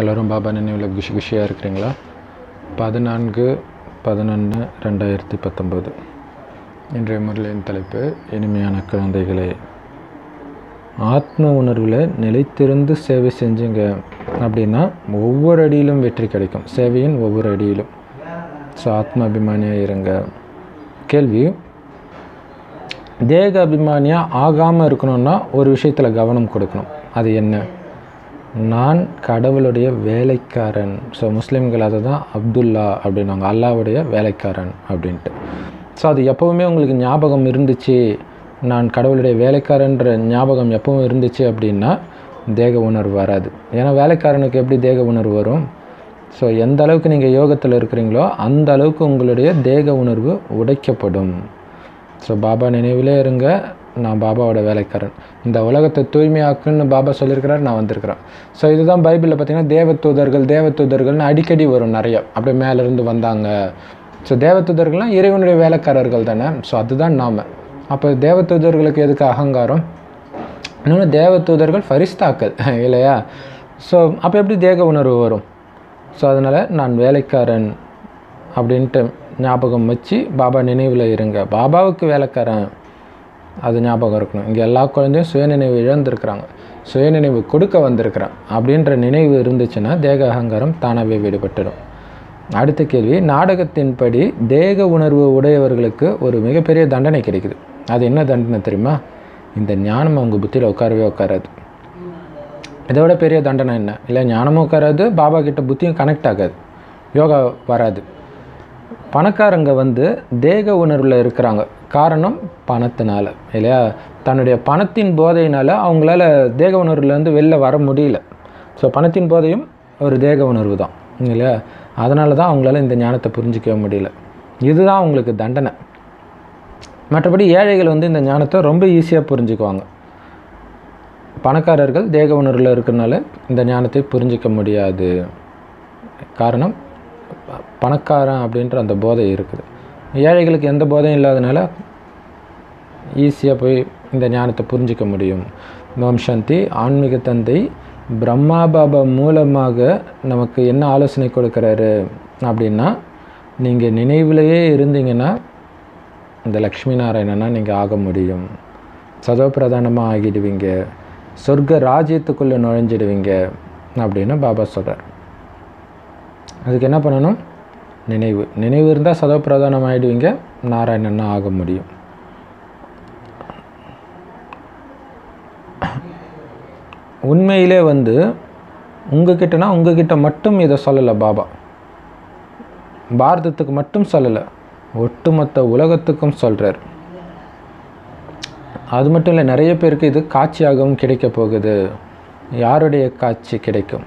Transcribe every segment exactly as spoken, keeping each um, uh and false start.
எல்லோரும் பாபா நினைவில் குஷி குஷியாக இருக்கிறீங்களா? பதினான்கு பதினொன்று ரெண்டாயிரத்தி பத்தொம்போது இன்றைய முறையின் தலைப்பு இனிமையான குழந்தைகளே. ஆத்ம உணர்வில் நிலைத்திருந்து சேவை செஞ்சுங்க அப்படின்னா ஒவ்வொரு அடியிலும் வெற்றி கிடைக்கும். சேவையின் ஒவ்வொரு அடியிலும் ஸோ ஆத்ம அபிமானியாக இருங்க. கேள்வி, தேக அபிமானியாக ஆகாமல் இருக்கணும்னா ஒரு விஷயத்தில் கவனம் கொடுக்கணும். அது என்ன? நான் கடவுளுடைய வேலைக்காரன். ஸோ முஸ்லீம்கள் அதை தான் அப்துல்லா அப்படின்னாங்க, அல்லாவுடைய வேலைக்காரன் அப்படின்ட்டு. ஸோ அது எப்போவுமே உங்களுக்கு ஞாபகம் இருந்துச்சு, நான் கடவுளுடைய வேலைக்காரன்ற ஞாபகம் எப்பவும் இருந்துச்சு அப்படின்னா தேக உணர்வு வராது. ஏன்னா வேலைக்காரனுக்கு எப்படி தேக உணர்வு வரும்? ஸோ எந்த அளவுக்கு நீங்கள் யோகத்தில் இருக்கிறீங்களோ அந்த அளவுக்கு உங்களுடைய தேக உணர்வு உடைக்கப்படும். ஸோ பாபா நினைவிலே இருங்க, நான் பாபாவோட வேலைக்காரன், இந்த உலகத்தை தூய்மையாக்குன்னு பாபா சொல்லியிருக்கிறார், நான் வந்திருக்கிறேன். ஸோ இதுதான் பைபிளில் பார்த்திங்கன்னா தேவதூதர்கள் தேவதூதர்கள்னு அடிக்கடி வரும் நிறையா, அப்படியே மேலேருந்து வந்தாங்க. ஸோ தேவதூதர்கள்லாம் இறைவனுடைய வேலைக்காரர்கள் தானே. ஸோ அதுதான் நாம். அப்போ தேவதூதர்களுக்கு எதுக்கு அகங்காரம்? இன்னொன்று தேவதூதர்கள் ஃபரிஸ்தாக்கள் இல்லையா? ஸோ அப்போ எப்படி தேக உணர்வு வரும்? ஸோ அதனால் நான் வேலைக்காரன் அப்படின்ட்டு ஞாபகம் வச்சு பாபா நினைவில் இருங்க. பாபாவுக்கு வேலைக்காரன் அது ஞாபகம் இருக்கணும். இங்கே எல்லா குழந்தையும் சுயநினைவு இழந்திருக்கிறாங்க, சுயநினைவு கொடுக்க வந்திருக்கிறான் அப்படின்ற நினைவு இருந்துச்சுன்னா தேக அகங்காரம் தானாகவே விடுபட்டுடும். அடுத்த கேள்வி, நாடகத்தின்படி தேக உணர்வு உடையவர்களுக்கு ஒரு மிகப்பெரிய தண்டனை கிடைக்குது. அது என்ன தண்டனை தெரியுமா? இந்த ஞானம் அவங்க புத்தியில் உட்காரவே உட்காராது. இதோட பெரிய தண்டனை என்ன? இல்லை ஞானமும் உட்காராது, பாபா கிட்ட புத்தியும் கனெக்ட் ஆகாது, யோகா வராது. பணக்காரங்க வந்து தேக உணர்வில் இருக்கிறாங்க. காரணம் பணத்தினால் இல்லையா? தன்னுடைய பணத்தின் போதையினால் அவங்களால தேக உணர்வுலேருந்து வெளில வர முடியல. ஸோ பணத்தின் போதையும் ஒரு தேக உணர்வு தான் இல்லையா? அதனால தான் அவங்களால இந்த ஞானத்தை புரிஞ்சிக்கவே முடியல. இதுதான் அவங்களுக்கு தண்டனை. மற்றபடி ஏழைகள் வந்து இந்த ஞானத்தை ரொம்ப ஈஸியாக புரிஞ்சுக்குவாங்க. பணக்காரர்கள் தேக உணர்வில் இருக்கிறனால இந்த ஞானத்தை புரிஞ்சிக்க முடியாது. காரணம் பணக்காரன் அப்படின்ற அந்த போதை இருக்குது. ஏழைகளுக்கு எந்த போதையும் இல்லாதனால ஈஸியாக போய் இந்த ஞானத்தை புரிஞ்சிக்க முடியும். ஓம் சாந்தி. ஆன்மீக தந்தை பிரம்மா பாபா மூலமாக நமக்கு என்ன ஆலோசனை கொடுக்குறாரு அப்படின்னா, நீங்கள் நினைவிலேயே இருந்தீங்கன்னா இந்த லக்ஷ்மி நாராயணனா நீங்கள் ஆக முடியும், சதோப்பிரதானமாக ஆகிடுவீங்க, சொர்க்க ராஜ்யத்துக்குள்ளே நுழைஞ்சிடுவீங்க அப்படின்னு பாபா சொல்கிறார். அதுக்கு என்ன பண்ணணும்? நினைவு. நினைவு இருந்தால் சதோப்பிரதானம் ஆகிடுவீங்க, நாராயணன்னா ஆக முடியும். உண்மையிலே வந்து உங்ககிட்டனா உங்ககிட்ட மட்டும் இதை சொல்லலை பாபா, பாரதத்துக்கு மட்டும் சொல்லலை, ஒட்டுமொத்த உலகத்துக்கும் சொல்கிறார். அது மட்டும் இல்லை, நிறைய பேருக்கு இது காட்சியாகவும் கிடைக்க போகுது. யாருடைய காட்சி கிடைக்கும்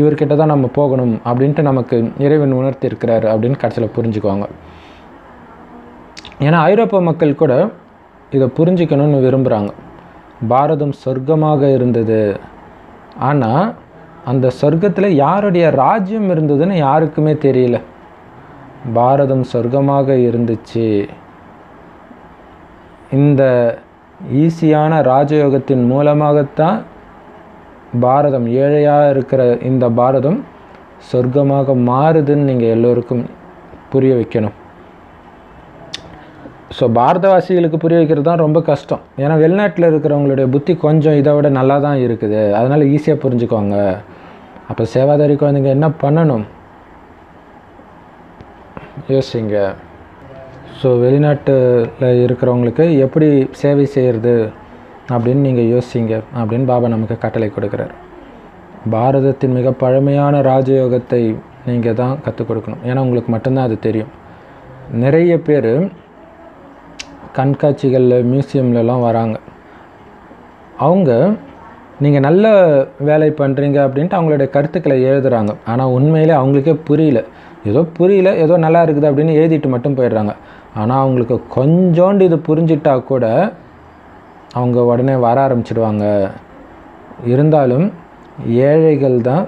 இவர்கிட்ட தான் நம்ம போகணும் அப்படின்ட்டு நமக்கு இறைவன் உணர்த்தி இருக்கிறாரு அப்படின்னு கடைசியில் புரிஞ்சுக்குவாங்க. ஏன்னா ஐரோப்பா மக்கள் கூட இதை புரிஞ்சிக்கணும்னு விரும்புகிறாங்க. பாரதம் சொர்க்கமாக இருந்தது, ஆனால் அந்த சொர்க்கத்தில் யாருடைய ராஜ்யம் இருந்ததுன்னு யாருக்குமே தெரியல. பாரதம் சொர்க்கமாக இருந்துச்சு, இந்த ஈஸியான ராஜயோகத்தின் மூலமாகத்தான் பாரதம், ஏழையாக இருக்கிற இந்த பாரதம் சொர்க்கமாக மாறுதுன்னு நீங்கள் எல்லோருக்கும் புரிய வைக்கணும். ஸோ பாரதவாசிகளுக்கு புரிய வைக்கிறது தான் ரொம்ப கஷ்டம். ஏன்னா வெளிநாட்டில் இருக்கிறவங்களுடைய புத்தி கொஞ்சம் இதை விட நல்லா தான் இருக்குது, அதனால் ஈஸியாக புரிஞ்சுக்குவாங்க. அப்போ சேவாதாரி குழந்தைங்க என்ன பண்ணணும் யோசிங்க. ஸோ வெளிநாட்டில் இருக்கிறவங்களுக்கு எப்படி சேவை செய்கிறது அப்படின்னு நீங்கள் யோசிங்க அப்படின்னு பாபா நமக்கு கட்டளை கொடுக்குறாரு. பாரதத்தின் மிக பழமையான ராஜயோகத்தை நீங்கள் தான் கற்றுக் கொடுக்கணும். ஏன்னா உங்களுக்கு மட்டும்தான் அது தெரியும். நிறைய பேர் கண்காட்சிகளில் மியூசியம்லலாம் வராங்க, அவங்க நீங்கள் நல்ல வேலை பண்ணுறீங்க அப்படின்ட்டு அவங்களுடைய கருத்துக்களை எழுதுகிறாங்க. ஆனால் உண்மையிலே அவங்களுக்கே புரியல, ஏதோ புரியல ஏதோ நல்லா இருக்குது அப்படின்னு எழுதிட்டு மட்டும் போயிடுறாங்க. ஆனால் அவங்களுக்கு கொஞ்சோண்டு இது புரிஞ்சிட்டா கூட அவங்க உடனே வர ஆரம்பிச்சிடுவாங்க. இருந்தாலும் ஏழைகள் தான்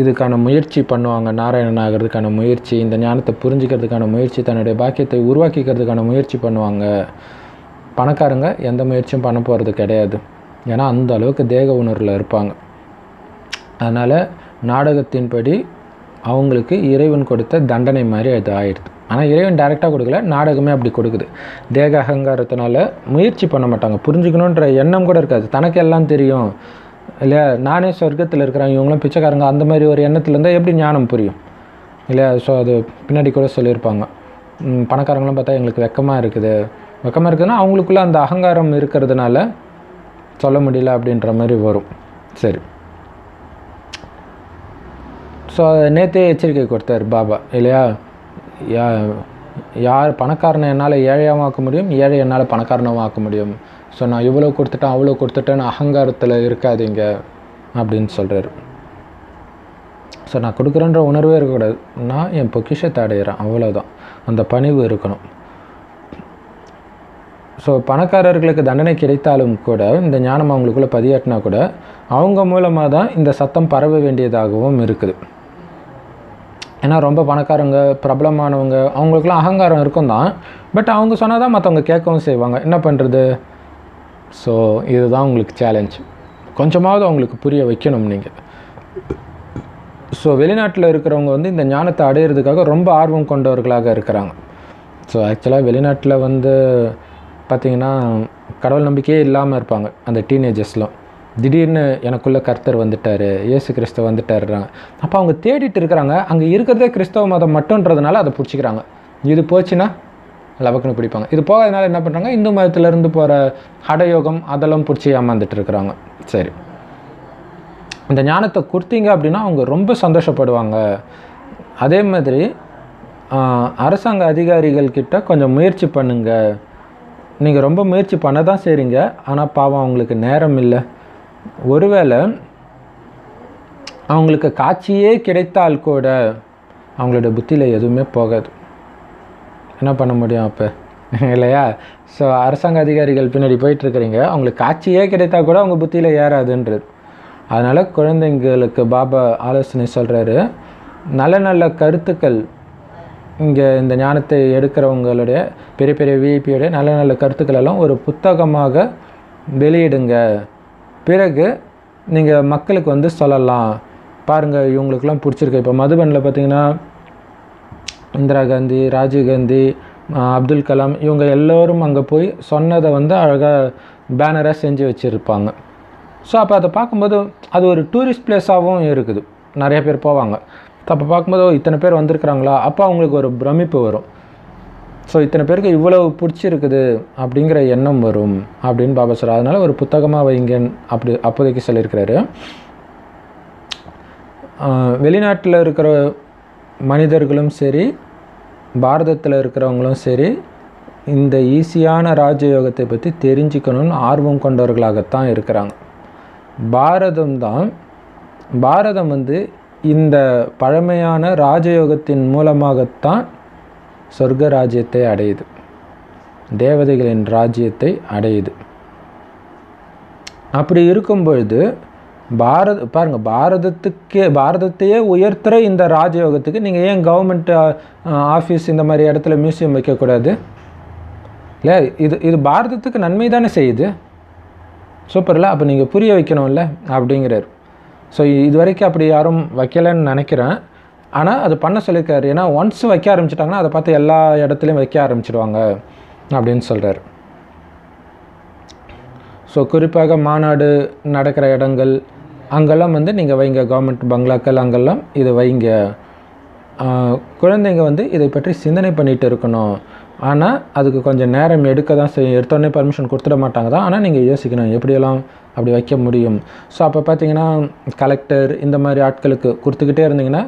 இதுக்கான முயற்சி பண்ணுவாங்க, நாராயணன் ஆகிறதுக்கான முயற்சி, இந்த ஞானத்தை புரிஞ்சுக்கிறதுக்கான முயற்சி, தன்னுடைய பாக்கியத்தை உருவாக்கிக்கிறதுக்கான முயற்சி பண்ணுவாங்க. பணக்காரங்க எந்த முயற்சியும் பண்ண போகிறது கிடையாது, ஏன்னா அந்த அளவுக்கு தேக உணர்வில் இருப்பாங்க. அதனால் நாடகத்தின்படி அவங்களுக்கு இறைவன் கொடுத்த தண்டனை மாதிரி அது ஆயிடுது. ஆனால் இறைவன் டைரெக்டாக கொடுக்கல, நாடகமே அப்படி கொடுக்குது. தேக அகங்காரத்தினால முயற்சி பண்ண மாட்டாங்க, புரிஞ்சுக்கணுன்ற எண்ணம் கூட இருக்காது. தனக்கு எல்லாம் தெரியும் இல்லையா, நானே சொர்க்கத்தில் இருக்கிறாங்க இவங்களும் பிச்சைக்காரங்க, அந்த மாதிரி ஒரு எண்ணத்தில் இருந்தால் எப்படி ஞானம் புரியும் இல்லையா? ஸோ அது பின்னாடி கூட சொல்லியிருப்பாங்க, பணக்காரங்களும் பார்த்தா எங்களுக்கு வெக்கமாக இருக்குது, வெக்கமாக இருக்குதுன்னா அவங்களுக்குள்ளே அந்த அகங்காரம் இருக்கிறதுனால சொல்ல முடியல அப்படின்ற மாதிரி வரும். சரி, ஸோ நேற்றே எச்சரிக்கை கொடுத்தார் பாபா இல்லையா, யா யார் பணக்காரனை என்னால் ஏழையாவாக்க முடியும், ஏழை என்னால் பணக்காரனாவாக்க முடியும். ஸோ நான் இவ்வளோ கொடுத்துட்டேன் அவ்வளோ கொடுத்துட்டேன்னு அகங்காரத்தில் இருக்காதீங்க அப்படின்னு சொல்கிறார். ஸோ நான் கொடுக்குறேன்ற உணர்வே இருக்கக்கூடாது, நான் என் பொக்கிஷத்தை அடையிறேன் அவ்வளோதான், அந்த பணிவு இருக்கணும். ஸோ பணக்காரர்களுக்கு தண்டனை கிடைத்தாலும் கூட இந்த ஞானம் அவங்களுக்குள்ளே பதியாட்டினா கூட அவங்க மூலமாக தான் இந்த சத்தம் பரவ வேண்டியதாகவும் இருக்குது. ஏன்னா ரொம்ப பணக்காரங்க பிரபலமானவங்க அவங்களுக்குலாம் அகங்காரம் இருக்கும் தான், பட் அவங்க சொன்னால் தான் மற்றவங்க கேட்கவும் செய்வாங்க, என்ன பண்ணுறது? ஸோ இதுதான் உங்களுக்கு சேலஞ்ச், கொஞ்சமாவது அவங்களுக்கு புரிய வைக்கணும் நீங்கள். ஸோ வெளிநாட்டில் இருக்கிறவங்க வந்து இந்த ஞானத்தை அடையிறதுக்காக ரொம்ப ஆர்வம் கொண்டவர்களாக இருக்கிறாங்க. ஸோ ஆக்சுவலாக வெளிநாட்டில் வந்து பார்த்திங்கன்னா கடவுள் நம்பிக்கையே இல்லாமல் இருப்பாங்க அந்த டீனேஜர்ஸ்லாம். திடீர்னு எனக்குள்ளே கர்த்தர் வந்துட்டார், இயேசு கிறிஸ்து வந்துட்டாருறாங்க. அப்போ அவங்க தேடிட்டு இருக்கிறாங்க, அங்கே இருக்கிறதே கிறிஸ்தவ மதம் மட்டுன்றதுனால அதை பிடிச்சிக்கிறாங்க. இது போச்சுன்னா லவக்குன்னு பிடிப்பாங்க, இது போகாதனால என்ன பண்ணுறாங்க, இந்து மதத்திலேருந்து போகிற ஹடயோகம் அதெல்லாம் பிடிச்சி ஏமாந்துட்டு இருக்கிறாங்க. சரி, இந்த ஞானத்தை கொடுத்தீங்க அப்படின்னா அவங்க ரொம்ப சந்தோஷப்படுவாங்க. அதே மாதிரி அரசாங்க அதிகாரிகள்கிட்ட கொஞ்சம் முயற்சி பண்ணுங்கள், நீங்கள் ரொம்ப முயற்சி பண்ண தான் செய்கிறீங்க, ஆனால் பாவம் அவங்களுக்கு நேரம் இல்லை. ஒருவேளை அவங்களுக்கு காட்சியே கிடைத்தால் கூட அவங்களோட புத்தியில் எதுவுமே போகாது, என்ன பண்ண முடியும் அப்போ இல்லையா? ஸோ அரசாங்க அதிகாரிகள் பின்னாடி போயிட்டுருக்குறீங்க, அவங்களுக்கு காட்சியே கிடைத்தா கூட அவங்க புத்தியில் ஏறாதுன்றது. அதனால் குழந்தைங்களுக்கு பாபா ஆலோசனை சொல்கிறாரு, நல்ல நல்ல கருத்துக்கள் இங்கே இந்த ஞானத்தை எடுக்கிறவங்களுடைய பெரிய பெரிய விஐபியோடைய நல்ல நல்ல கருத்துக்களெல்லாம் ஒரு புத்தகமாக வெளியிடுங்க, பிறகு நீங்கள் மக்களுக்கு வந்து சொல்லலாம், பாருங்கள் இவங்களுக்கெல்லாம் பிடிச்சிருக்கு. இப்போ மதுபனில் பார்த்திங்கன்னா இந்திரா காந்தி, ராஜீவ்காந்தி, அப்துல் கலாம் இவங்க எல்லோரும் அங்கே போய் சொன்னதை வந்து அழகாக பேனராக செஞ்சு வச்சுருப்பாங்க. ஸோ அப்போ அதை பார்க்கும்போது அது ஒரு டூரிஸ்ட் பிளேஸாகவும் இருக்குது, நிறைய பேர் போவாங்க. அப்போ பார்க்கும்போது இத்தனை பேர் வந்திருக்கிறாங்களா, அப்போ அவங்களுக்கு ஒரு பிரமிப்பு வரும். ஸோ இத்தனை பேருக்கு இவ்வளவு பிடிச்சிருக்குது அப்படிங்கிற எண்ணம் வரும் அப்படின்னு பாபா சொல்கிறார். அதனால் ஒரு புத்தகமாக வைங்க அப்படி அப்போதைக்கு சொல்லியிருக்கிறாரு. வெளிநாட்டில் இருக்கிற மனிதர்களும் சரி, பாரதத்தில் இருக்கிறவங்களும் சரி, இந்த ஈஸியான ராஜயோகத்தை பற்றி தெரிஞ்சுக்கணும்னு ஆர்வம் கொண்டவர்களாகத்தான் இருக்கிறாங்க. பாரதம்தான் பாரதம் வந்து இந்த பழமையான ராஜயோகத்தின் மூலமாகத்தான் சொர்க்க ராஜ்யத்தை அடையுது, தேவதைகளின் ராஜ்யத்தை அடையுது. அப்படி இருக்கும்பொழுது பாரத பாருங்கள், பாரதத்துக்கே பாரதத்தையே உயர்த்துற இந்த ராஜயோகத்துக்கு நீங்கள் ஏன் கவர்மெண்ட் ஆஃபீஸ் இந்த மாதிரி இடத்துல மியூசியம் வைக்கக்கூடாது இல்லை? இது இது பாரதத்துக்கு நன்மை தானே செய்யுது, சூப்பரில்ல? அப்போ நீங்கள் புரிய வைக்கணும்ல அப்படிங்கிறார். ஸோ இது வரைக்கும் அப்படி யாரும் வைக்கலைன்னு நினைக்கிறேன், ஆனால் அது பண்ண சொல்லியிருக்காரு. ஏன்னா ஒன்ஸ் வைக்க ஆரம்பிச்சிட்டாங்கன்னா அதை பார்த்து எல்லா இடத்துலையும் வைக்க ஆரம்பிச்சிடுவாங்க அப்படின்னு சொல்கிறார். ஸோ குறிப்பாக மாநாடு நடக்கிற இடங்கள் அங்கெல்லாம் வந்து நீங்கள் வைங்க, கவர்மெண்ட் பங்களாக்கள் அங்கெல்லாம் இதை வைங்க. குழந்தைங்க வந்து இதை பற்றி சிந்தனை பண்ணிகிட்டு இருக்கணும், ஆனால் அதுக்கு கொஞ்சம் நேரம் எடுக்க தான் செய்யும், எடுத்தோடனே பர்மிஷன் கொடுத்துட மாட்டாங்க தான். ஆனால் நீங்கள் யோசிக்கணும் எப்படியெல்லாம் அப்படி வைக்க முடியும். ஸோ அப்போ பார்த்திங்கன்னா கலெக்டர் இந்த மாதிரி ஆட்களுக்கு கொடுத்துக்கிட்டே இருந்தீங்கன்னா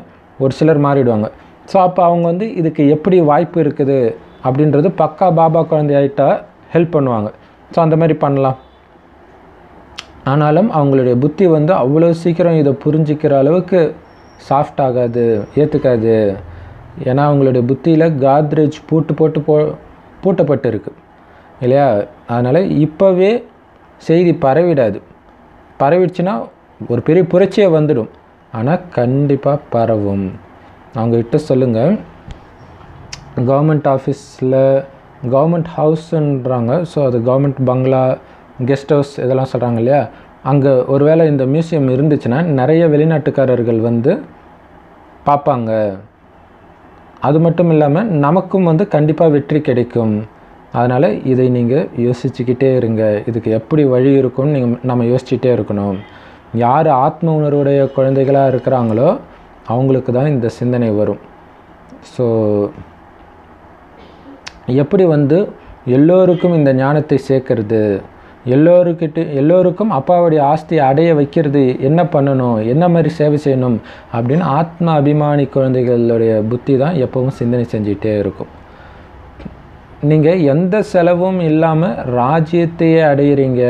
ஒரு சிலர் மாறிடுவாங்க. ஸோ அப்போ அவங்க வந்து இதுக்கு எப்படி வாய்ப்பு இருக்குது அப்படின்றது பக்கா பாபா குழந்தை ஆகிட்டா ஹெல்ப் பண்ணுவாங்க. ஸோ அந்த மாதிரி பண்ணலாம். ஆனாலும் அவங்களுடைய புத்தி வந்து அவ்வளோ சீக்கிரம் இதை புரிஞ்சிக்கிற அளவுக்கு சாஃப்ட் ஆகாது, ஏற்றுக்காது. ஏன்னா அவங்களுடைய புத்தியில் காத்ரேஜ் பூட்டு போட்டு போ பூட்டப்பட்டு இருக்கு இல்லையா. அதனால் இப்போவே செய்தி பரவிடாது. பரவிடுச்சுன்னா ஒரு பெரிய புரட்சியை வந்துடும். ஆனால் கண்டிப்பாக பரவும். அவங்ககிட்ட சொல்லுங்கள். கவர்மெண்ட் ஆஃபீஸில் கவர்மெண்ட் ஹவுஸுன்றாங்க, ஸோ அது கவர்மெண்ட் பங்களா, கெஸ்ட் ஹவுஸ் இதெல்லாம் சொல்கிறாங்க இல்லையா. அங்கே ஒருவேளை இந்த மியூசியம் இருந்துச்சுன்னா நிறைய வெளிநாட்டுக்காரர்கள் வந்து பார்ப்பாங்க. அது மட்டும் இல்லாமல் நமக்கும் வந்து கண்டிப்பாக வெற்றி கிடைக்கும். அதனால் இதை நீங்கள் யோசிச்சுக்கிட்டே இருங்க. இதுக்கு எப்படி வழி இருக்கும்னு நீங்கள் நம்ம யோசிச்சுட்டே இருக்கணும். யார் ஆத்ம உணர்வுடைய குழந்தைகளாக இருக்கிறாங்களோ அவங்களுக்கு தான் இந்த சிந்தனை வரும். ஸோ எப்படி வந்து எல்லோருக்கும் இந்த ஞானத்தை சேர்க்கறது, எல்லோருக்கிட்ட எல்லோருக்கும் அப்பாவுடைய ஆஸ்தி அடைய வைக்கிறது, என்ன பண்ணணும், என்ன மாதிரி சேவை செய்யணும் அப்படின்னு ஆத்ம அபிமானி குழந்தைகளுடைய புத்தி தான் எப்பவும் சிந்தனை செஞ்சுக்கிட்டே இருக்கும். நீங்கள் எந்த செலவும் இல்லாமல் ராஜ்யத்தையே அடையிறீங்க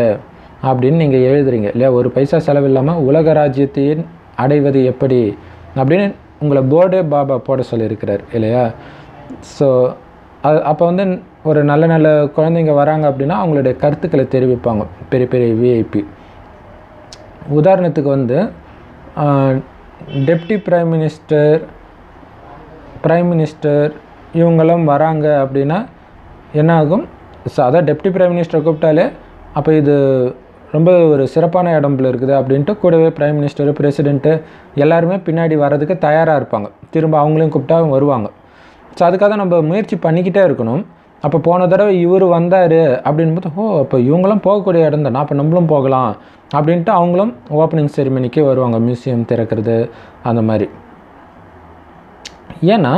அப்படின்னு நீங்கள் எழுதுறீங்க இல்லையா. ஒரு பைசா செலவு இல்லாமல் உலக ராஜ்யத்தையே அடைவது எப்படி அப்படின்னு உங்களை போர்டே பாபா போட சொல்லியிருக்கிறார் இல்லையா. ஸோ அது அப்போ வந்து ஒரு நல்ல நல்ல குழந்தைங்க வராங்க அப்படின்னா அவங்களுடைய கருத்துக்களை தெரிவிப்பாங்க பெரிய பெரிய விஐபி. உதாரணத்துக்கு வந்து deputy prime minister prime minister இவங்கெல்லாம் வராங்க அப்படின்னா என்ன ஆகும்? ஸோ அதான் டெப்டி பிரைம் மினிஸ்டரை கூப்பிட்டாலே அப்போ இது ரொம்ப ஒரு சிறப்பான இடம்புல இருக்குது அப்படின்ட்டு கூடவே பிரைம் மினிஸ்டரு, பிரசிடெண்ட்டு எல்லாருமே பின்னாடி வர்றதுக்கு தயாராக இருப்பாங்க. திரும்ப அவங்களையும் கூப்பிட்டா வருவாங்க. ஸோ அதுக்காக நம்ம முயற்சி பண்ணிக்கிட்டே இருக்கணும். அப்போ போன தடவை இவர் வந்தார் அப்படின்னு பார்த்தா, ஓ அப்போ இவங்களும் போகக்கூடிய இடம் தானே, அப்போ நம்மளும் போகலாம் அப்படின்ட்டு அவங்களும் ஓப்பனிங் செரிமனிக்கு வருவாங்க, மியூசியம் திறக்கிறது அந்த மாதிரி. ஏன்னா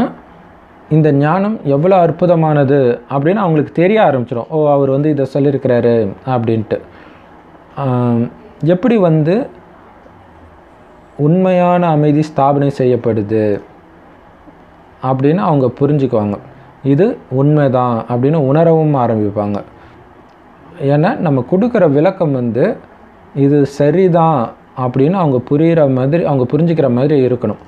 இந்த ஞானம் எவ்வளோ அற்புதமானது அப்படின்னு அவங்களுக்கு தெரிய ஆரம்பிச்சிடும். ஓ அவர் வந்து இதை சொல்லியிருக்கிறாரு அப்படின்ட்டு. எப்படி வந்து உண்மையான அமைதி ஸ்தாபனை செய்யப்படுது அப்படின்னு அவங்க புரிஞ்சுக்குவாங்க. இது உண்மைதான் அப்படின்னு உணரவும் ஆரம்பிப்பாங்க. ஏன்னா நம்ம கொடுக்குற விளக்கம் வந்து இது சரிதான் அப்படின்னு அவங்க புரிகிற மாதிரி, அவங்க புரிஞ்சுக்கிற மாதிரி இருக்கணும்.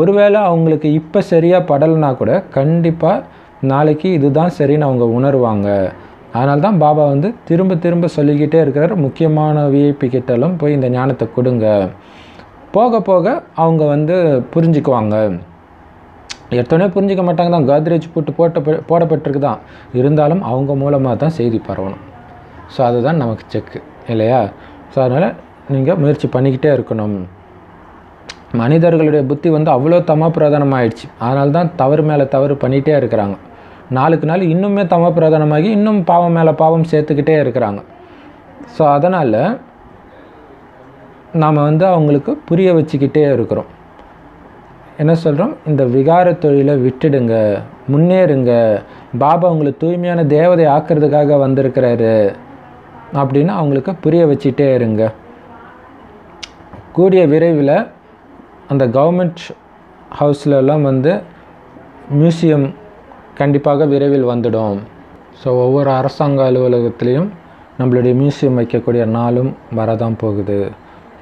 ஒருவேளை அவங்களுக்கு இப்போ சரியாக படலைனா கூட கண்டிப்பாக நாளைக்கு இதுதான் சரின்னு அவங்க உணர்வாங்க. அதனால தான் பாபா வந்து திரும்ப திரும்ப சொல்லிக்கிட்டே இருக்கிற முக்கியமான விஐபி கிட்டலும் போய் இந்த ஞானத்தை கொடுங்க. போக போக அவங்க வந்து புரிஞ்சுக்குவாங்க. எடுத்தோடனே புரிஞ்சிக்க மாட்டாங்க தான், காத்ரேஜ் போட்டு போட்ட போடப்பட்டிருக்கு தான். இருந்தாலும் அவங்க மூலமாக தான் செய்தி பரவணும். ஸோ அதுதான் நமக்கு செக்கு இல்லையா. ஸோ அதனால் நீங்கள் முயற்சி பண்ணிக்கிட்டே இருக்கணும். மனிதர்களுடைய புத்தி வந்து அவ்வளோ தம பிரதானம் ஆகிடுச்சு. அதனால தான் தவறு மேலே தவறு பண்ணிகிட்டே இருக்கிறாங்க. நாளுக்கு நாள் இன்னுமே தம பிரதானமாகி இன்னும் பாவம் மேலே பாவம் சேர்த்துக்கிட்டே இருக்கிறாங்க. ஸோ அதனால் நாம் வந்து அவங்களுக்கு புரிய வச்சுக்கிட்டே இருக்கிறோம். என்ன சொல்கிறோம்? இந்த விகார தொழிலை விட்டுடுங்க, முன்னேறுங்க. பாபா உங்களை தூய்மையான தேவதை ஆக்கிறதுக்காக வந்திருக்கிறாரு அப்படின்னு அவங்களுக்கு புரிய வச்சுட்டே இருங்க. கூடிய விரைவில் அந்த கவர்மெண்ட் ஹவுஸ்லலாம் வந்து மியூசியம் கண்டிப்பாக விரைவில் வந்துடும். ஸோ ஒவ்வொரு அரசாங்க அலுவலகத்துலேயும் நம்மளுடைய மியூசியம் வைக்கக்கூடிய நாளும் வரதான் போகுது.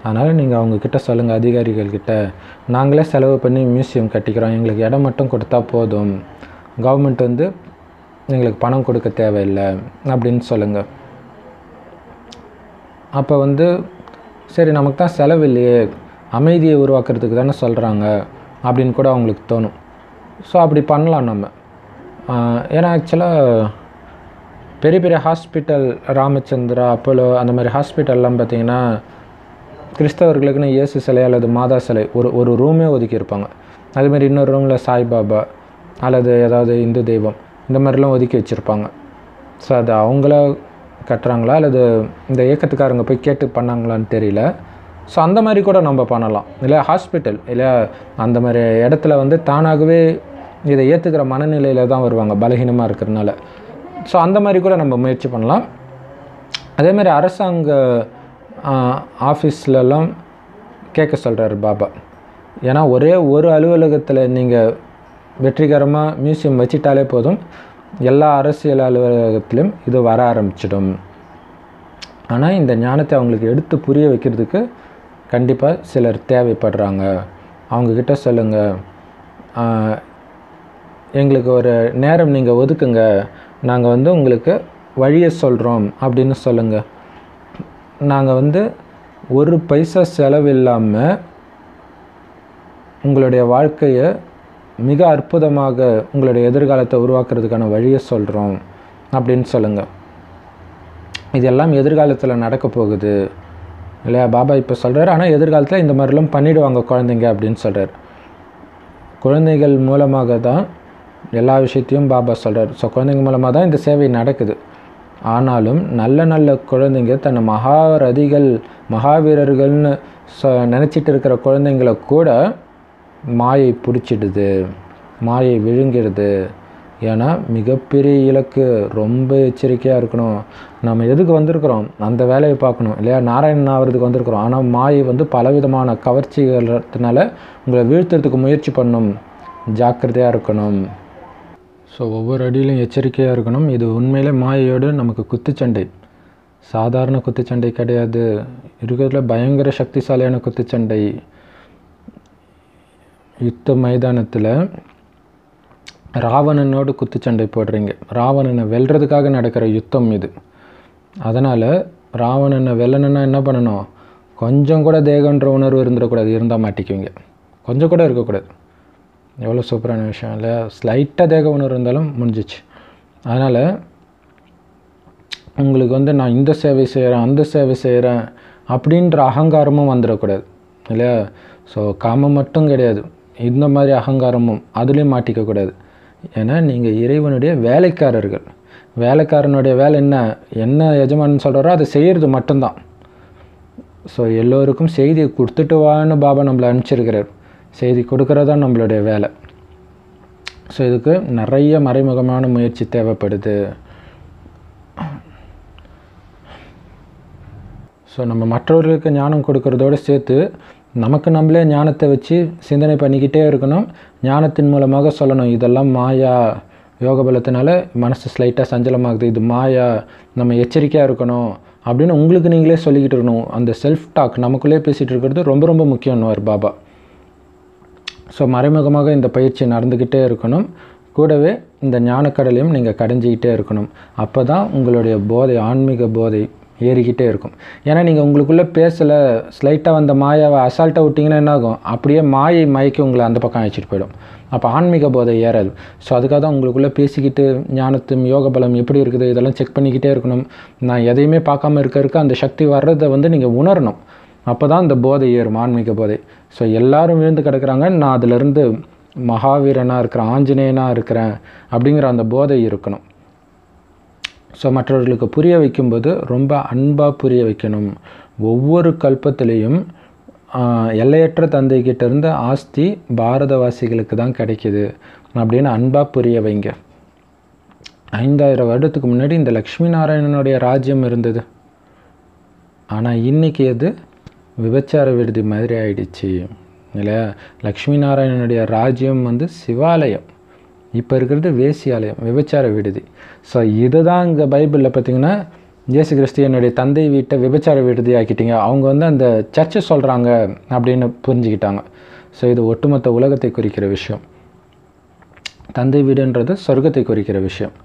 அதனால் நீங்கள் அவங்கக்கிட்ட சொல்லுங்கள், அதிகாரிகள்கிட்ட, நாங்களே செலவு பண்ணி மியூசியம் கட்டிக்கிறோம், எங்களுக்கு இடம் மட்டும் கொடுத்தா போதும், கவர்மெண்ட் வந்து எங்களுக்கு பணம் கொடுக்க தேவையில்லை அப்படின்னு சொல்லுங்கள். அப்போ வந்து சரி நமக்கு தான் செலவு இல்லையே, அமைதியை உருவாக்குறதுக்கு தானே சொல்கிறாங்க அப்படின்னு கூட அவங்களுக்கு தோணும். ஸோ அப்படி பண்ணலாம் நம்ம. ஏன்னா ஆக்சுவலாக பெரிய பெரிய ஹாஸ்பிட்டல், ராமச்சந்திரா, அப்போலோ அந்த மாதிரி ஹாஸ்பிட்டல்லாம் பார்த்திங்கன்னா கிறிஸ்தவர்களுக்குன்னு இயேசு சிலை அல்லது மாதா சிலை ஒரு ஒரு ரூமே ஒதுக்கியிருப்பாங்க. அதுமாரி இன்னொரு ரூமில் சாய்பாபா அல்லது ஏதாவது இந்து தெய்வம் இந்த மாதிரிலாம் ஒதுக்கி வச்சுருப்பாங்க. ஸோ அது அவங்கள கட்டுறாங்களா அல்லது இந்த இயக்கத்துக்காரங்க போய் கேட்டு பண்ணாங்களான்னு தெரியல. ஸோ அந்த மாதிரி கூட நம்ம பண்ணலாம் இல்லை. ஹாஸ்பிட்டல் இல்லை அந்த மாதிரி இடத்துல வந்து தானாகவே இதை ஏற்றுக்கிற மனநிலையில் தான் வருவாங்க, பலகீனமாக இருக்கிறதுனால. ஸோ அந்த மாதிரி கூட நம்ம முயற்சி பண்ணலாம். அதேமாதிரி அரசாங்க ஆஃபீஸ்லலாம் கேட்க சொல்கிறார் பாபா. ஏன்னா ஒரே ஒரு அலுவலகத்தில் நீங்கள் வெற்றிகரமாக மியூசியம் வச்சிட்டாலே போதும், எல்லா அரசியல் அலுவலகத்திலும் இது வர ஆரம்பிச்சிடும். ஆனால் இந்த ஞானத்தை அவங்களுக்கு எடுத்து புரிய வைக்கிறதுக்கு கண்டிப்பாக சிலர் தேவைப்படுறாங்க. அவங்கக்கிட்ட சொல்லுங்கள், எங்களுக்கு ஒரு நேரம் நீங்கள் ஒதுக்குங்க, நாங்கள் வந்து உங்களுக்கு வழியை சொல்கிறோம் அப்படின்னு சொல்லுங்கள். நாங்கள் வந்து ஒரு பைசா செலவில்லாமல் உங்களுடைய வாழ்க்கையை மிக அற்புதமாக உங்களுடைய எதிர்காலத்தை உருவாக்குறதுக்கான வழியை சொல்கிறோம் அப்படின்னு சொல்லுங்கள். இதெல்லாம் எதிர்காலத்தில் நடக்க போகுது இல்லையா, பாபா இப்போ சொல்கிறார், ஆனால் எதிர்காலத்தில் இந்த மாதிரிலாம் பண்ணிவிடுவாங்க குழந்தைங்க அப்படின்னு சொல்கிறார். குழந்தைகள் மூலமாக தான் எல்லா விஷயத்தையும் பாபா சொல்கிறார். ஸோ குழந்தைங்க மூலமாக தான் இந்த சேவை நடக்குது. ஆனாலும் நல்ல நல்ல குழந்தைங்க, தன்னை மகாரதிகள் மகாவீரர்கள்னு சொ நினச்சிட்டு இருக்கிற குழந்தைங்கள கூட மாயை பிடிச்சிடுது, மாயை விழுங்கிடுது. ஏன்னா மிகப்பெரிய இலக்கு, ரொம்ப எச்சரிக்கையாக இருக்கணும். நம்ம எதுக்கு வந்திருக்கிறோம் அந்த வேலையை பார்க்கணும் இல்லையா, நாராயணன் ஆகிறதுக்கு வந்திருக்கிறோம். ஆனால் மாயை வந்து பலவிதமான கவர்ச்சிகள்னால உங்களை வீழ்த்துறதுக்கு முயற்சி பண்ணணும். ஜாக்கிரதையாக இருக்கணும். ஸோ ஒவ்வொரு அடியிலும் எச்சரிக்கையாக இருக்கணும். இது உண்மையிலே மாயையோடு நமக்கு குத்துச்சண்டை, சாதாரண குத்துச்சண்டை கிடையாது. இருக்கிறதுல பயங்கர சக்திசாலியான குத்துச்சண்டை. யுத்த மைதானத்தில் ராவணனோடு குத்துச்சண்டை போடுறீங்க. ராவணனை வெல்றதுக்காக நடக்கிற யுத்தம் இது. அதனால் ராவணனை வெல்லணுன்னா என்ன பண்ணணும், கொஞ்சம் கூட தேகன்ற உணர்வு இருந்துடக்கூடாது, இருந்தால் மாட்டிக்குவீங்க. கொஞ்சம் கூட இருக்கக்கூடாது. எவ்வளோ சூப்பரான விஷயம் இல்லை, ஸ்லைட்டாக தேக உணர்வு இருந்தாலும் முடிஞ்சிச்சு. அதனால் உங்களுக்கு வந்து நான் இந்த சேவை செய்கிறேன் அந்த சேவை செய்கிறேன் அப்படின்ற அகங்காரமும் வந்துடக்கூடாது இல்லையா. ஸோ காமம் மட்டும் கிடையாது, இந்த மாதிரி அகங்காரமும் அதுலேயும் மாட்டிக்கக்கூடாது. ஏன்னா நீங்கள் இறைவனுடைய வேலைக்காரர்கள். வேலைக்காரனுடைய வேலை என்ன, என்ன எஜமானன்னு சொல்கிறாரோ அதை செய்கிறது மட்டும்தான். ஸோ எல்லோருக்கும் செய்தியை கொடுத்துட்டு வான்னு பாபா நம்மளை அனுப்பிச்சிருக்கிறார். செய்தி கொடுக்குறது தான் நம்மளுடைய வேலை. ஸோ இதுக்கு நிறைய மறைமுகமான முயற்சி தேவைப்படுது. ஸோ நம்ம மற்றவர்களுக்கு ஞானம் கொடுக்கறதோடு சேர்த்து நமக்கு நம்மளே ஞானத்தை வச்சு சிந்தனை பண்ணிக்கிட்டே இருக்கணும். ஞானத்தின் மூலமாக சொல்லணும், இதெல்லாம் மாயா, யோக பலத்தினால மனசு ஸ்லைட்டாக சஞ்சலமாகுது, இது மாயா, நம்ம எச்சரிக்கையாக இருக்கணும் அப்படின்னு உங்களுக்கு நீங்களே சொல்லிக்கிட்டு இருக்கணும். அந்த செல்ஃப் டாக், நமக்குள்ளே பேசிகிட்டு இருக்கிறது ரொம்ப ரொம்ப முக்கியம்னுவார் பாபா. ஸோ மறைமுகமாக இந்த பயிற்சி நடந்துக்கிட்டே இருக்கணும். கூடவே இந்த ஞானக்கடலையும் நீங்கள் கடைஞ்சிக்கிட்டே இருக்கணும். அப்போ தான் உங்களுடைய போதை, ஆன்மீக போதை ஏறிக்கிட்டே இருக்கும். ஏன்னா நீங்கள் உங்களுக்குள்ளே பேசலை, ஸ்லைட்டாக வந்த மாயாவை அசால்ட்டாக விட்டிங்கன்னா என்ன ஆகும், அப்படியே மாயை மயக்கி உங்களை அந்த பக்கம் அழைச்சிட்டு போயிடும். அப்போ ஆன்மீக போதை ஏறாது. ஸோ அதுக்காக தான் உங்களுக்குள்ளே பேசிக்கிட்டு ஞானத்தும் யோக பலம் எப்படி இருக்குது இதெல்லாம் செக் பண்ணிக்கிட்டே இருக்கணும். நான் எதையுமே பார்க்காம இருக்க இருக்க அந்த சக்தி வர்றதை வந்து நீங்கள் உணரணும். அப்போ தான் அந்த போதை ஏறும், ஆன்மீக போதை. ஸோ எல்லோரும் விழுந்து கிடக்கிறாங்க, நான் அதிலிருந்து மகாவீரனாக இருக்கிறேன், ஆஞ்சநேயனாக இருக்கிறேன் அப்படிங்கிற அந்த போதை இருக்கணும். ஸோ மற்றவர்களுக்கு புரிய வைக்கும்போது ரொம்ப அன்பாக புரிய வைக்கணும். ஒவ்வொரு கல்பத்திலையும் எல்லையற்ற தந்தைக்கிட்டேருந்து ஆஸ்தி பாரதவாசிகளுக்கு தான் கிடைக்கிது அப்படின்னு அன்பாக புரிய வைங்க. ஐந்தாயிரம் வருடத்துக்கு முன்னாடி இந்த லக்ஷ்மி நாராயணனுடைய ராஜ்யம் இருந்தது. ஆனால் இன்றைக்கி அது விபச்சார விடுதி மாதிரி ஆயிடுச்சு இல்லையா. லக்ஷ்மி நாராயணனுடைய ராஜ்யம் வந்து சிவாலயம், இப்போ இருக்கிறது வேசி ஆலயம், விபச்சார விடுதி. ஸோ இதை தான் இங்கே பைபிளில் பார்த்திங்கன்னா, இயேசு கிறிஸ்து என்னுடைய தந்தை வீட்டை விபச்சார விடுதி ஆக்கிட்டீங்க, அவங்க வந்து அந்த சர்ச்சை சொல்கிறாங்க அப்படின்னு புரிஞ்சுக்கிட்டாங்க. ஸோ இது ஒட்டுமொத்த உலகத்தை குறிக்கிற விஷயம். தந்தை வீடுன்றது சொர்க்கத்தை குறிக்கிற விஷயம்.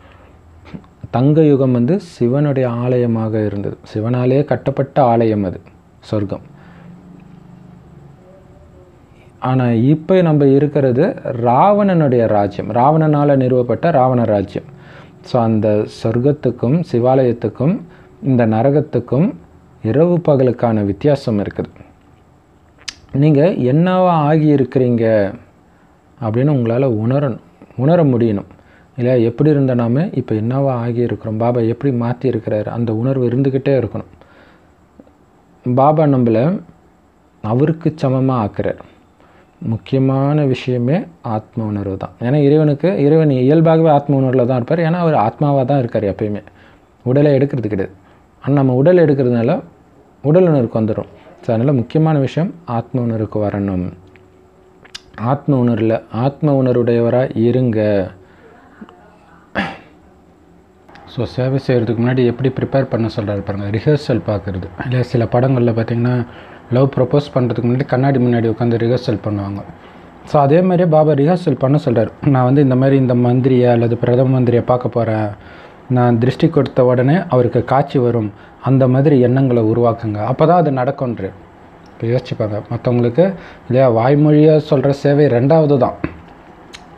தங்க யுகம் வந்து சிவனுடைய ஆலயமாக இருந்தது, சிவனாலே கட்டப்பட்ட ஆலயம் அது சொர்க்கம். ஆனால் இப்போ நம்ம இருக்கிறது ராவணனுடைய ராஜ்யம், ராவணனால் நிறுவப்பட்ட ராவண ராஜ்யம். ஸோ அந்த சொர்க்கத்துக்கும் சிவாலயத்துக்கும் இந்த நரகத்துக்கும் இரவு பகலுக்கான வித்தியாசம் இருக்குது. நீங்கள் என்னவா ஆகி இருக்கிறீங்க அப்படின்னு உங்களால் உணரணும், உணர முடியணும் இல்லையா. எப்படி இருந்தனாமே இப்போ என்னவா ஆகி இருக்கிறோம், பாபா எப்படி மாற்றி இருக்கிறார், அந்த உணர்வு இருந்துக்கிட்டே இருக்கணும். பாபா நம்மளை அவருக்கு சமமாக ஆக்குறார். முக்கியமான விஷயமே ஆத்ம உணர்வு தான். ஏன்னா இறைவனுக்கு, இறைவன் இயல்பாகவே ஆத்ம உணர்வில் தான் இருப்பார். ஏன்னா அவர் ஆத்மாவாக தான் இருக்கார் எப்பயுமே, உடலை எடுக்கிறது கிடையாது. ஆனால் நம்ம உடல் எடுக்கிறதுனால உடல் உணர்வுக்கு வந்துடும். ஸோ அதனால் முக்கியமான விஷயம் ஆத்ம உணர்வுக்கு வரணும். ஆத்ம உணர்வில் ஆத்ம உணர்வுடையவராக இருங்க. ஸோ சர்வீஸ் செய்கிறதுக்கு முன்னாடி எப்படி ப்ரிப்பேர் பண்ண சொல்கிறாரு பாருங்கள், ரிஹர்சல் பார்க்குறது. இல்லை சில படங்களில் பார்த்திங்கன்னா லவ் ப்ரப்போஸ் பண்ணுறதுக்கு முன்னாடி கண்ணாடி முன்னாடி உட்காந்து ரிஹர்சல் பண்ணுவாங்க. ஸோ அதே மாதிரியே பாபா ரிஹர்சல் பண்ண சொல்கிறார். நான் வந்து இந்த மாதிரி இந்த மந்திரியை அல்லது பிரதம மந்திரியை பார்க்க போகிறேன், நான் திருஷ்டி கொடுத்த உடனே அவருக்கு காட்சி வரும், அந்த மாதிரி எண்ணங்களை உருவாக்குங்க, அப்போ தான் அது நடக்கும்ன்ற. இப்போ யோசிச்சுப்பாங்க மற்றவங்களுக்கு இல்லையா, வாய்மொழியாக சொல்கிற சேவை ரெண்டாவது தான்,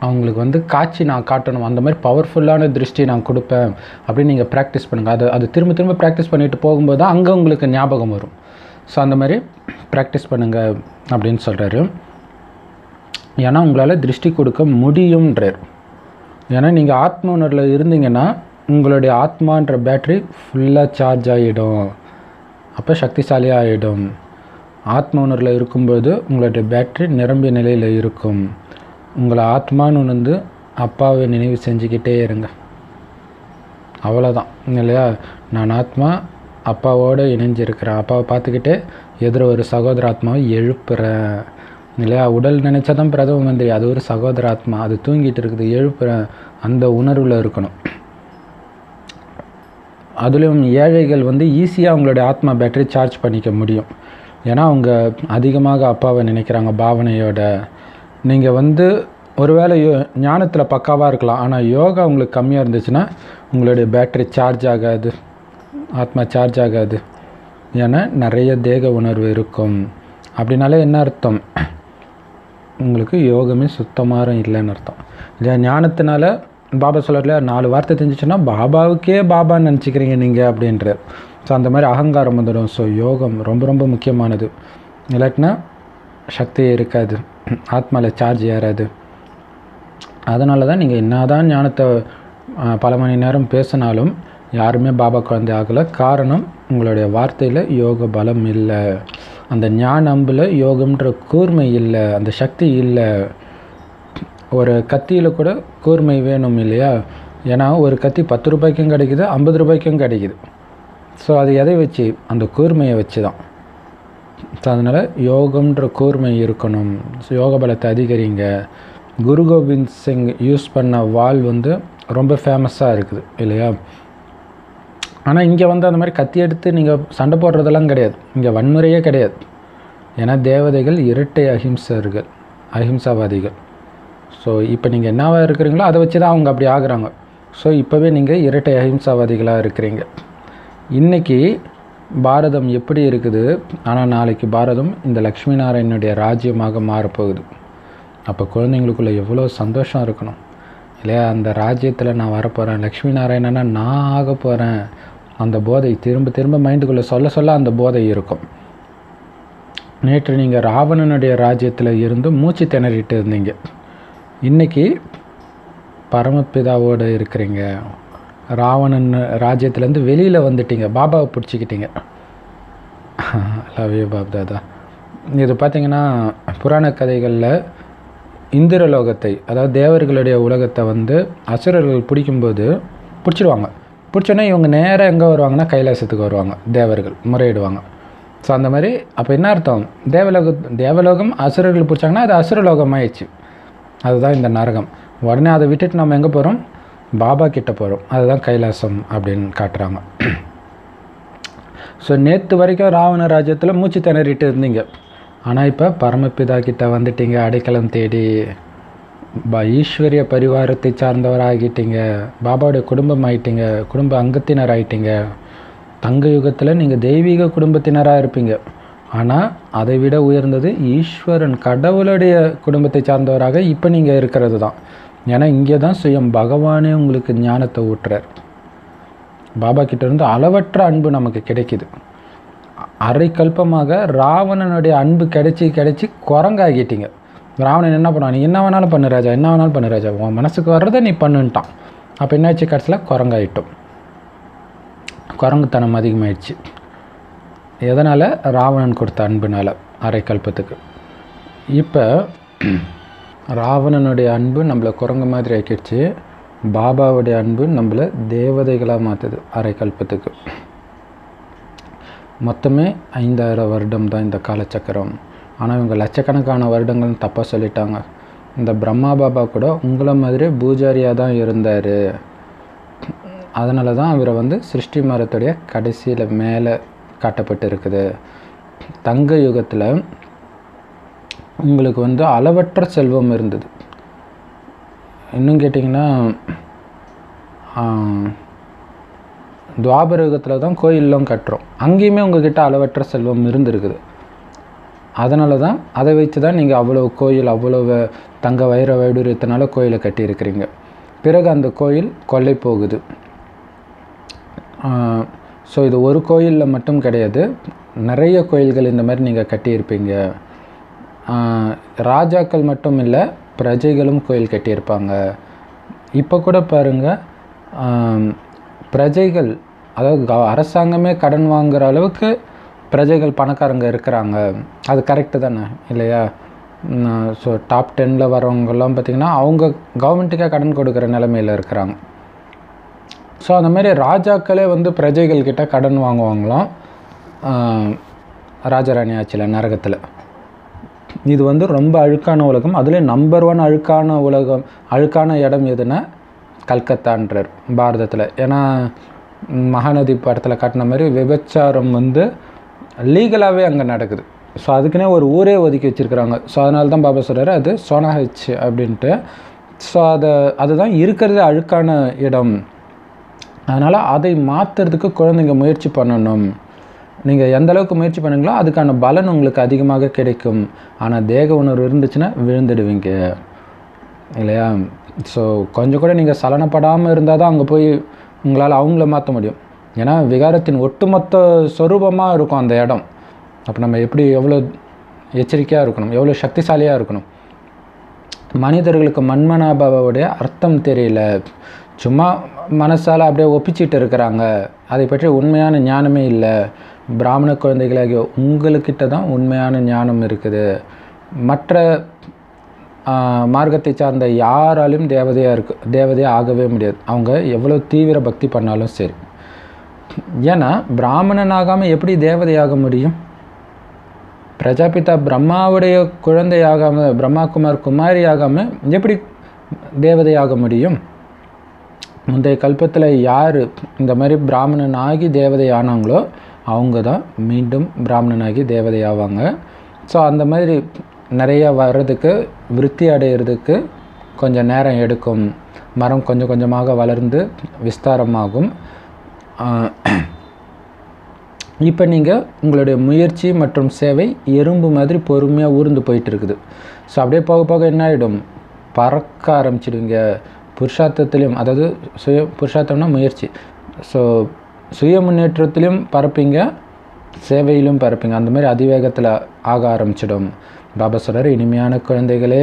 அவங்களுக்கு வந்து காட்சி நான் காட்டணும், அந்த மாதிரி பவர்ஃபுல்லான திருஷ்டி நான் கொடுப்பேன் அப்படின்னு நீங்கள் ப்ராக்டிஸ் பண்ணுங்கள். அது அது திரும்ப திரும்ப ப்ராக்டிஸ் பண்ணிட்டு போகும்போது தான் அங்கே உங்களுக்கு ஞாபகம் வரும். ஸோ அந்த மாதிரி ப்ராக்டிஸ் பண்ணுங்கள் அப்படின்னு சொல்கிறாரு. ஏன்னா உங்களால் திருஷ்டி கொடுக்க முடியும்ன்றார். ஏன்னா நீங்கள் ஆத்ம உணர்வில் இருந்தீங்கன்னா உங்களுடைய ஆத்மான்ற பேட்ரி ஃபுல்லாக சார்ஜ் ஆகிடும், அப்போ சக்திசாலியாக ஆகிடும். ஆத்ம உணர்வில் இருக்கும்போது உங்களுடைய பேட்ரி நிரம்பிய நிலையில் இருக்கும். உங்களை ஆத்மான்னு உணர்ந்து அப்பாவை நினைவு செஞ்சுக்கிட்டே இருங்க, அவ்வளோதான் இல்லையா. நான் ஆத்மா அப்பாவோடு இணைஞ்சிருக்கிறேன், அப்பாவை பார்த்துக்கிட்டே எதிர ஒரு சகோதர ஆத்மாவை எழுப்புறேன் இல்லையா. உடல் நினச்சா தான் பிரதம மந்திரி, அது ஒரு சகோதர ஆத்மா, அது தூங்கிட்டு இருக்குது, எழுப்புறேன், அந்த உணர்வில் இருக்கணும். அதுலேயும் ஏழைகள் வந்து ஈஸியாக அவங்களுடைய ஆத்மா பேட்டரி சார்ஜ் பண்ணிக்க முடியும். ஏன்னா அவங்க அதிகமாக அப்பாவை நினைக்கிறாங்க பாவனையோட. நீங்கள் வந்து ஒருவேளை யோ ஞானத்தில் பக்காவாக இருக்கலாம், ஆனால் யோகா உங்களுக்கு கம்மியாக இருந்துச்சுன்னா உங்களுடைய பேட்டரி சார்ஜ் ஆகாது, ஆத்மா சார்ஜ் ஆகாது. ஏன்னா நிறைய தேக உணர்வு இருக்கும். அப்படின்னாலே என்ன அர்த்தம், உங்களுக்கு யோகமே சுத்தமாக இல்லைன்னு அர்த்தம் இல்லையா. ஞானத்தினால பாபா சொல்கிறதுல நாலு வார்த்தை தெரிஞ்சிச்சுன்னா பாபாவுக்கே பாபான்னு நினச்சிக்கிறீங்க நீங்கள் அப்படின்றார். ஸோ அந்த மாதிரி அகங்காரம் வந்துடும். ஸோ யோகம் ரொம்ப ரொம்ப முக்கியமானது, இல்லாட்டினா சக்தி இருக்காது, ஆத்மாவில் சார்ஜ் ஏறாது. அதனால தான் நீங்கள் என்ன தான் ஞானத்தை பல மணி நேரம் பேசினாலும் யாருமே பாபா குழந்தை ஆகலை. காரணம் உங்களுடைய வார்த்தையில் யோக பலம் இல்லை, அந்த ஞான அம்பில் யோகம்ன்ற கூர்மை இல்லை, அந்த சக்தி இல்லை. ஒரு கத்தியில் கூட கூர்மை வேணும் இல்லையா. ஏன்னா ஒரு கத்தி பத்து ரூபாய்க்கும் கிடைக்குது, ஐம்பது ரூபாய்க்கும் கிடைக்குது. ஸோ அது எதை வச்சு, அந்த கூர்மையை வச்சு தான். ஸோ அதனால் யோகம்ன்ற கூர்மை இருக்கணும். ஸோ யோக பலத்தை அதிகரிங்க. குரு கோவிந்த் சிங் யூஸ் பண்ண வாள் வந்து ரொம்ப ஃபேமஸாக இருக்குது இல்லையா. ஆனால் இங்கே வந்து அந்த மாதிரி கத்தி எடுத்து நீங்கள் சண்டை போடுறதெல்லாம் கிடையாது, இங்கே வன்முறையே கிடையாது. ஏன்னா தேவதைகள் இரட்டை அஹிம்சர்கள், அஹிம்சாவாதிகள். ஸோ இப்போ நீங்கள் என்னவாக இருக்கிறீங்களோ அதை வச்சு தான் அவங்க அப்படி ஆகுறாங்க. ஸோ இப்போவே நீங்கள் இரட்டை அஹிம்சாவாதிகளாக இருக்கிறீங்க. இன்றைக்கி பாரதம் எப்படி இருக்குது, ஆனால் நாளைக்கு பாரதம் இந்த லக்ஷ்மி நாராயணனுடைய ராஜ்யமாக மாறப்போகுது. அப்போ குழந்தைங்களுக்குள்ளே எவ்வளோ சந்தோஷம் இருக்கணும் இல்லையா. அந்த ராஜ்யத்தில் நான் வரப்போகிறேன், லக்ஷ்மி நாராயணனா நான் ஆக போகிறேன், அந்த போதை திரும்ப திரும்ப மைண்டுக்குள்ளே சொல்ல சொல்ல அந்த போதை இருக்கும். நேற்று நீங்கள் ராவணனுடைய ராஜ்யத்தில் இருந்து மூச்சு திணறிட்டு இருந்தீங்க, இன்றைக்கி பரமபிதாவோடு இருக்கிறீங்க. ராவணன் ராஜ்யத்துலேருந்து வெளியில் வந்துட்டீங்க, பாபாவை பிடிச்சிக்கிட்டீங்க. லவ்யூ பாப்தாதா. இது பார்த்திங்கன்னா புராண கதைகளில் இந்திரலோகத்தை, அதாவது தேவர்களுடைய உலகத்தை வந்து அசுரர்கள் பிடிக்கும்போது பிடிச்சிடுவாங்க. பிடிச்சோன்னா இவங்க நேராக எங்கே வருவாங்கன்னா கைலாசத்துக்கு வருவாங்க, தேவர்கள் முறையிடுவாங்க. ஸோ அந்த மாதிரி அப்போ என்ன அர்த்தம், தேவலோக தேவலோகம் அசுரர்கள் பிடிச்சாங்கன்னா அது அசுரலோகமாகிடுச்சு, அதுதான் இந்த நரகம். உடனே அதை விட்டுட்டு நம்ம எங்கே போகிறோம், பாபா கிட்டே போகிறோம், அதுதான் கைலாசம் அப்படின்னு காட்டுறாங்க. ஸோ நேற்று வரைக்கும் ராவண ராஜ்யத்தில் மூச்சு திணறிட்டு இருந்தீங்க, ஆனால் இப்போ பரமபிதா கிட்டே வந்துட்டீங்க, அடைக்கலம் தேடி பா ஈஸ்வரிய பரிவாரத்தை சார்ந்தவராகிட்டீங்க, பாபாவுடைய குடும்பம் ஆகிட்டீங்க, குடும்ப அங்கத்தினர் ஆகிட்டீங்க. தங்க யுகத்தில் நீங்கள் தெய்வீக குடும்பத்தினராக இருப்பீங்க, ஆனால் அதை விட உயர்ந்தது ஈஸ்வரன் கடவுளுடைய குடும்பத்தை சார்ந்தவராக இப்போ நீங்கள் இருக்கிறது தான். ஏன்னா இங்கே தான் சுயம் பகவானே உங்களுக்கு ஞானத்தை ஊற்றுறார். பாபா கிட்டேருந்து அளவற்ற அன்பு நமக்கு கிடைக்கிது. அரை கல்பமாக ராவணனுடைய அன்பு கிடைச்சி கிடைச்சி குரங்காகிட்டீங்க. ராவணன் என்ன பண்ணுவான், நீ என்ன வேணாலும் பண்ணு ராஜா, என்ன வேணாலும் பண்ணு ராஜா, உன் மனசுக்கு வர்றதை நீ பண்ணுன்ட்டான். அப்போ என்னாச்சு, கடைசியில் குரங்காயிட்டோம், குரங்குத்தனம் அதிகமாகிடுச்சு. எதனால், ராவணன் கொடுத்த அன்புனால் அரைக்கல்பத்துக்கு. இப்போ ராவணனுடைய அன்பு நம்மளை குரங்கு மாதிரி ஆக்கிடுச்சு, பாபாவுடைய அன்பு நம்மளை தேவதைகளாக மாற்றுது அரைக்கல்பத்துக்கு. மொத்தமே ஐந்தாயிரம் வருடம் தான் இந்த காலச்சக்கரம். ஆனால் இவங்க லட்சக்கணக்கான வருடங்கள்னு தப்பாக சொல்லிட்டாங்க. இந்த பிரம்மா பாபா கூட உங்களை மாதிரி பூஜாரியாக தான் இருந்தார், அதனால தான் இவரை வந்து சிருஷ்டி மரத்துடைய கடைசியில் மேலே காட்டப்பட்டு இருக்குது. தங்க யுகத்தில் உங்களுக்கு வந்து அளவற்ற செல்வம் இருந்தது. இன்னும் கேட்டிங்கன்னா துவாபர யுகத்தில் தான் கோயிலெலாம் கட்டுறோம், அங்கேயுமே உங்கள்கிட்ட அளவற்ற செல்வம் இருந்திருக்குது. அதனால தான் அதை வச்சு தான் நீங்கள் அவ்வளோ கோயில் அவ்வளோ தங்க வைர வைடூரியத்தினால கோயிலை கட்டியிருக்கிறீங்க. பிறகு அந்த கோயில் கொள்ளை போகுது. ஸோ இது ஒரு கோயிலில் மட்டும் கிடையாது, நிறைய கோயில்கள் இந்த மாதிரி நீங்கள் கட்டியிருப்பீங்க. ராஜாக்கள் மட்டும் இல்லை, பிரஜைகளும் கோயில் கட்டியிருப்பாங்க. இப்போ கூட பாருங்கள், பிரஜைகள் அதாவது அரசாங்கமே கடன் வாங்குகிற அளவுக்கு பிரஜைகள் பணக்காரங்க இருக்கிறாங்க. அது கரெக்டு தானே இல்லையா? ஸோ டாப் டென்னில் வரவங்கெல்லாம் பார்த்திங்கன்னா அவங்க கவர்மெண்ட்டுக்கே கடன் கொடுக்குற நிலைமையில் இருக்கிறாங்க. ஸோ அந்த மாதிரி ராஜாக்களே வந்து பிரஜைகள்கிட்ட கடன் வாங்குவாங்களாம் ராஜராணி ஆட்சியில், நரகத்தில். இது வந்து ரொம்ப அழுக்கான உலகம். அதுலேயும் நம்பர் ஒன் அழுக்கான உலகம், அழுக்கான இடம் எதுன்னா கல்கத்தான்றார் பாரதத்தில். ஏன்னா மகாநதி படத்தில் காட்டின மாதிரி விபச்சாரம் வந்து லீகலாகவே அங்கே நடக்குது. ஸோ அதுக்குன்னே ஒரு ஊரே ஒதுக்கி வச்சுருக்குறாங்க. ஸோ அதனால தான் பாபா சொல்கிறார் அது சோனாஹிச்சு அப்படின்ட்டு. ஸோ அதை அதுதான் இருக்கிறது அழுக்கான இடம். அதனால் அதை மாற்றுறதுக்கு குழந்தைங்க முயற்சி பண்ணணும். நீங்கள் எந்த அளவுக்கு முயற்சி பண்ணுங்களோ அதுக்கான பலன் உங்களுக்கு அதிகமாக கிடைக்கும். ஆனால் தேக உணர்வு இருந்துச்சுன்னா விழுந்துடுவீங்க இல்லையா? ஸோ கொஞ்சம் கூட நீங்கள் சலனப்படாமல் இருந்தால் தான் அங்கே போய் உங்களால் அவங்கள மாற்ற முடியும். ஏன்னா விகாரத்தின் ஒட்டுமொத்த சொரூபமாக இருக்கும் அந்த இடம். அப்போ நம்ம எப்படி எவ்வளோ எச்சரிக்கையாக இருக்கணும், எவ்வளோ சக்திசாலியாக இருக்கணும். மனிதர்களுக்கு மன்மனாபாபாவுடைய அர்த்தம் தெரியல, சும்மா மனசால் அப்படியே ஒப்பிச்சிட்டு இருக்கிறாங்க. அதை பற்றி உண்மையான ஞானமே இல்லை. பிராமண குழந்தைகளாகிய உங்களுக்கிட்ட தான் உண்மையான ஞானம் இருக்குது. மற்ற மார்க்கத்தை சார்ந்த யாராலும் தேவதையாக இருக்கு தேவதையாக ஆகவே முடியாது, அவங்க எவ்வளோ தீவிர பக்தி பண்ணாலும் சரி. ஏன்னா பிராமணனாகாமல் எப்படி தேவதையாக முடியும்? பிரஜாபிதா பிரம்மாவுடைய குழந்தையாகாமல், பிரம்மா குமார் குமாரியாகாமல் எப்படி தேவதையாக முடியும்? முந்தைய கல்பத்தில் யார் இந்த மாதிரி பிராமணனாகி தேவதை ஆனாங்களோ அவங்க தான் மீண்டும் பிராமணனாகி தேவதை ஆவாங்க. ஸோ அந்த மாதிரி நிறையா வர்றதுக்கு, விருத்தி அடைகிறதுக்கு கொஞ்சம் நேரம் எடுக்கும். மரம் கொஞ்சம் கொஞ்சமாக வளர்ந்து விஸ்தாரமாகும். இப்போ நீங்கள் உங்களுடைய முயற்சி மற்றும் சேவை எறும்பு மாதிரி பொறுமையாக ஊர்ந்து போயிட்டுருக்குது. ஸோ அப்படியே போக போக என்ன ஆகிடும்? பறக்க ஆரம்பிச்சிடுவீங்க. புருஷார்த்தத்துலேயும், அதாவது சுய புருஷார்த்தம்னா முயற்சி, ஸோ சுய முன்னேற்றத்துலேயும் பறப்பீங்க, சேவையிலும் பறப்பீங்க. அந்த மாதிரி அதிவேகத்தில் ஆக ஆரம்பிச்சிடும். பாபா சொல்கிறார், இனிமையான குழந்தைகளே,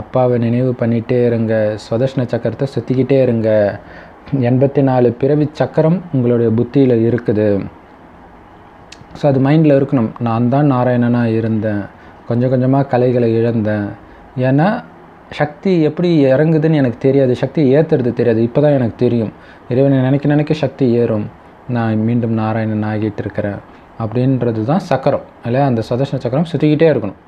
அப்பாவை நினைவு பண்ணிகிட்டே இருங்க, சுதர்ஷன சக்கரத்தை சுற்றிக்கிட்டே இருங்க. எண்பத்தி நாலு பிறவி சக்கரம் உங்களுடைய புத்தியில் இருக்குது. ஸோ அது மைண்டில் இருக்கணும். நான் தான் நாராயணனாக இருந்தேன், கொஞ்சம் கொஞ்சமாக கலைகளை இழந்தேன். ஏன்னா சக்தி எப்படி இறங்குதுன்னு எனக்கு தெரியாது, சக்தி ஏற்றுறது தெரியாது. இப்போ தான் எனக்கு தெரியும், இறைவனை நினைக்க நினைக்க சக்தி ஏறும், நான் மீண்டும் நாராயணன் ஆகிட்டு இருக்கிறேன் அப்படின்றது தான் சக்கரம் இல்லையா? அந்த சுதர்ஷன சக்கரம் சுற்றிக்கிட்டே இருக்கணும்.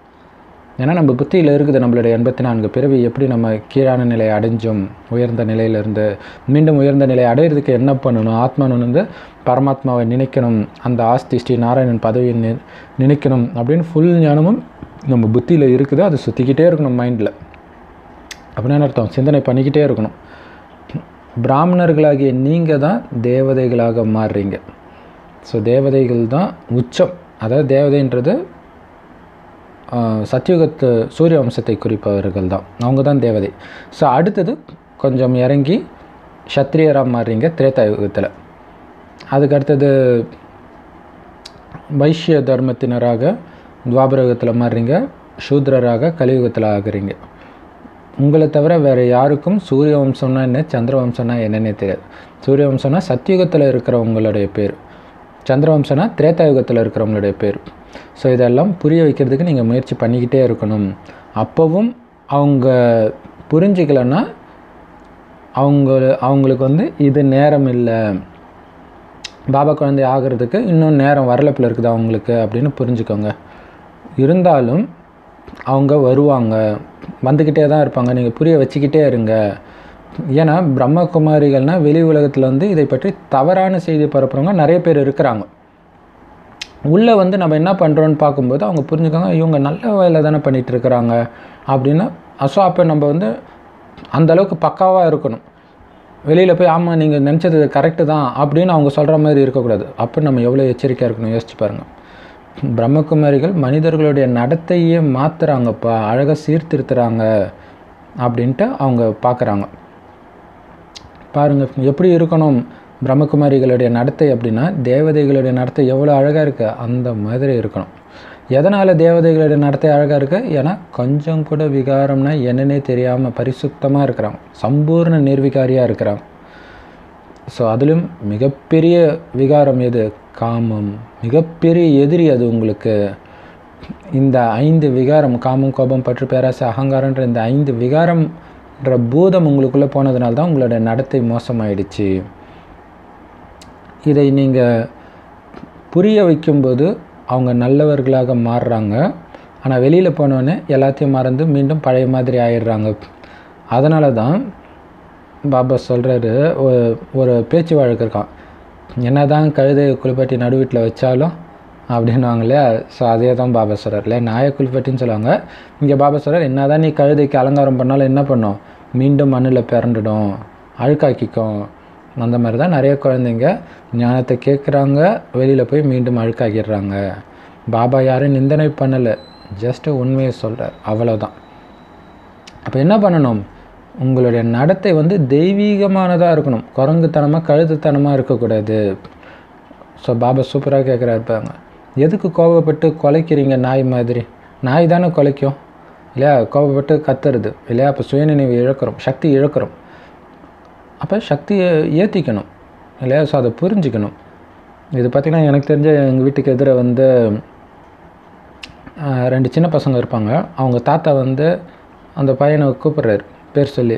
ஏன்னா நம்ம புத்தியில் இருக்குது நம்மளுடைய எண்பத்தி நான்கு பிறவி எப்படி நம்ம கீழான நிலையை அடைஞ்சோம், உயர்ந்த நிலையிலேருந்து மீண்டும் உயர்ந்த நிலையை அடையிறதுக்கு என்ன பண்ணணும்? ஆத்மானு வந்து பரமாத்மாவை நினைக்கணும், அந்த ஆஸ்தி ஸ்ரீ நாராயணன் பதவியை நி நினைக்கணும் அப்படின்னு ஃபுல் ஞானமும் நம்ம புத்தியில் இருக்குது. அது சுற்றிக்கிட்டே இருக்கணும் மைண்டில். அப்படின்னு அர்த்தம், சிந்தனை பண்ணிக்கிட்டே இருக்கணும். பிராமணர்களாகிய நீங்கள் தான் தேவதைகளாக மாறுறீங்க. ஸோ தேவதைகள் தான் உச்சம். அதாவது தேவதைன்றது சத்தியுகத்து சூரிய வம்சத்தை குறிப்பவர்கள் தான், அவங்க தான் தேவதை. ஸோ அடுத்தது கொஞ்சம் இறங்கி சத்திரியராக மாறுறீங்க திரேதாயுகத்தில். அதுக்கு அடுத்தது வைஷ்ய தர்மத்தினராக துவாபரயுகத்தில் மாறுறீங்க, சூத்ரராக கலியுகத்தில் ஆகுறீங்க. உங்களை தவிர வேறு யாருக்கும் சூரிய வம்சம்னா என்ன, சந்திர வம்சம்னா என்னன்னே தெரியாது. சூரிய வம்சம்னா சத்தியுகத்தில் இருக்கிறவங்களுடைய பேர், சந்திரவம்சனா திரேதாயுகத்தில் இருக்கிறவங்களுடைய பேர். ஸோ இதெல்லாம் புரிய வைக்கிறதுக்கு நீங்கள் முயற்சி பண்ணிக்கிட்டே இருக்கணும். அப்போவும் அவங்க புரிஞ்சிக்கலைன்னா அவங்க அவங்களுக்கு வந்து இது நேரம் இல்லை, பாபா குழந்தை ஆகிறதுக்கு இன்னும் நேரம் வரலப்பில் இருக்குது அவங்களுக்கு அப்படின்னு புரிஞ்சுக்கோங்க. இருந்தாலும் அவங்க வருவாங்க, வந்துக்கிட்டே தான் இருப்பாங்க. நீங்கள் புரிய வச்சுக்கிட்டே இருங்க. ஏன்னா பிரம்ம குமாரிகள்னா வெளி உலகத்தில் வந்து இதை பற்றி தவறான செய்தி பரப்புறவங்க நிறைய பேர் இருக்கிறாங்க. உள்ளே வந்து நம்ம என்ன பண்ணுறோன்னு பார்க்கும்போது அவங்க புரிஞ்சுக்காங்க, இவங்க நல்ல வேலை தானே பண்ணிகிட்டு இருக்கிறாங்க அப்படின்னு. ஸோ அப்போ நம்ம வந்து அந்தளவுக்கு பக்காவாக இருக்கணும். வெளியில் போய் ஆமாம் நீங்கள் நினச்சது கரெக்டு தான் அப்படின்னு அவங்க சொல்கிற மாதிரி இருக்கக்கூடாது. அப்போ நம்ம எவ்வளோ எச்சரிக்கையாக இருக்கணும் யோசிச்சு பாருங்கள். பிரம்மகுமாரிகள் மனிதர்களுடைய நடத்தையே மாற்றுறாங்கப்பா, அழகாக சீர்திருத்துறாங்க அப்படின்ட்டு அவங்க பார்க்குறாங்க. பாருங்கள் எப்படி இருக்கணும் பிரம்மகுமாரிகளுடைய நடத்தை அப்படின்னா, தேவதைகளுடைய நடத்தை எவ்வளோ அழகாக இருக்குது அந்த மாதிரி இருக்கணும். எதனால் தேவதைகளுடைய நடத்தை அழகாக இருக்குது? ஏன்னா கொஞ்சம் கூட விகாரம்னா என்னன்னே தெரியாமல் பரிசுத்தமாக இருக்கிறாங்க, சம்பூர்ண நிர்விகாரியாக இருக்கிறாங்க. ஸோ அதிலும் மிகப்பெரிய விகாரம் எது? காமம். மிகப்பெரிய எதிரி அது உங்களுக்கு. இந்த ஐந்து விகாரம் காமம், கோபம், பற்று, பேராசை, அகங்காரன்ற இந்த ஐந்து விகாரம்ன்ற பூதம் உங்களுக்குள்ளே போனதுனால தான் உங்களுடைய நடத்தை மோசமாயிடுச்சு. இதை நீங்கள் புரிய வைக்கும்போது அவங்க நல்லவர்களாக மாறுறாங்க. ஆனால் வெளியில் போனோடனே எல்லாத்தையும் மறந்து மீண்டும் பழைய மாதிரி ஆயிடுறாங்க. அதனால தான் பாபா சொல்கிறாரு, ஒரு பேச்சு வழக்கு இருக்கான், என்ன தான் கழுதை குளிப்பாட்டி நடு வீட்டில் வச்சாலும் அப்படின்வாங்களே. ஸோ அதே தான் பாபா சொல்கிறார், இல்லை நாயை குளிப்பாட்டின்னு சொல்லுவாங்க. இங்கே பாபா சொல்கிறார், என்ன தான் நீ கழுதைக்கு அலங்காரம் பண்ணாலும் என்ன பண்ணும்? மீண்டும் மண்ணில் பிறண்டுடும், அழுக்காக்கிக்கும். அந்த மாதிரி தான் நிறைய குழந்தைங்க ஞானத்தை கேட்குறாங்க, வெளியில் போய் மீண்டும் அழுக்காக்கிடுறாங்க. பாபா யாரும் நிந்தனை பண்ணலை, ஜஸ்ட்டு உண்மையை சொல்கிறார், அவ்வளோதான். அப்போ என்ன பண்ணணும்? உங்களுடைய நடத்தை வந்து தெய்வீகமானதாக இருக்கணும், குரங்குத்தனமாக கழுத்துத்தனமாக இருக்கக்கூடாது. ஸோ பாபா சூப்பராக கேட்குறா இருப்பாங்க, எதுக்கு கோபப்பட்டு கொலைக்கிறீங்க? நாய் மாதிரி நாய் தானே கொலைக்கும் இல்லையா? கோபப்பட்டு கத்துறது இல்லையா? அப்போ சுயநினைவு இழக்கிறோம், சக்தி இழக்கிறோம். அப்போ சக்தியை ஏற்றிக்கணும் இல்லையா? ஸோ அதை புரிஞ்சுக்கணும். இது பார்த்திங்கன்னா எனக்கு தெரிஞ்ச எங்கள் வீட்டுக்கு எதிரே வந்து ரெண்டு சின்ன பசங்க இருப்பாங்க. அவங்க தாத்தா வந்து அந்த பையனை கூப்பிட்றாரு பேர் சொல்லி,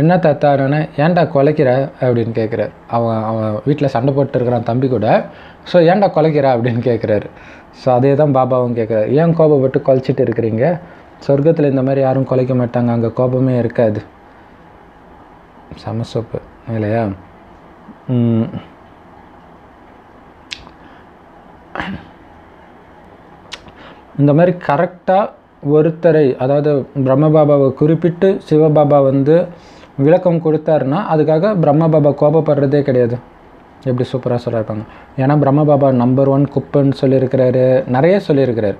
என்ன தாத்தா என்னன்னா, ஏன்டா கொலைக்கிற அப்படின்னு கேட்குறாரு. அவன் அவன் வீட்டில் சண்டை போட்டுருக்கிறான் தம்பி கூட. ஸோ ஏன்டா கொலைக்கிற அப்படின்னு கேட்குறாரு. ஸோ அதே தான் பாபாவும் கேட்குறாரு, ஏன் கோபப்பட்டு கொலைச்சிட்டு இருக்கிறீங்க? சொர்க்கத்தில் இந்த மாதிரி யாரும் கொலைக்க மாட்டாங்க, அங்கே கோபமே இருக்காது. சமசப்பு இல்லையா? இந்த மாதிரி கரெக்டாக ஒருத்தரை, அதாவது பிரம்ம பாபாவை குறிப்பிட்டு சிவபாபா வந்து விளக்கம் கொடுத்தாருன்னா அதுக்காக பிரம்ம பாபா கோபப்படுறதே கிடையாது. எப்படி சூப்பராக சொல்லியிருப்பாங்க. ஏன்னா பிரம்ம பாபா நம்பர் ஒன் குப்பன்னு சொல்லியிருக்கிறாரு, நிறைய சொல்லியிருக்கிறாரு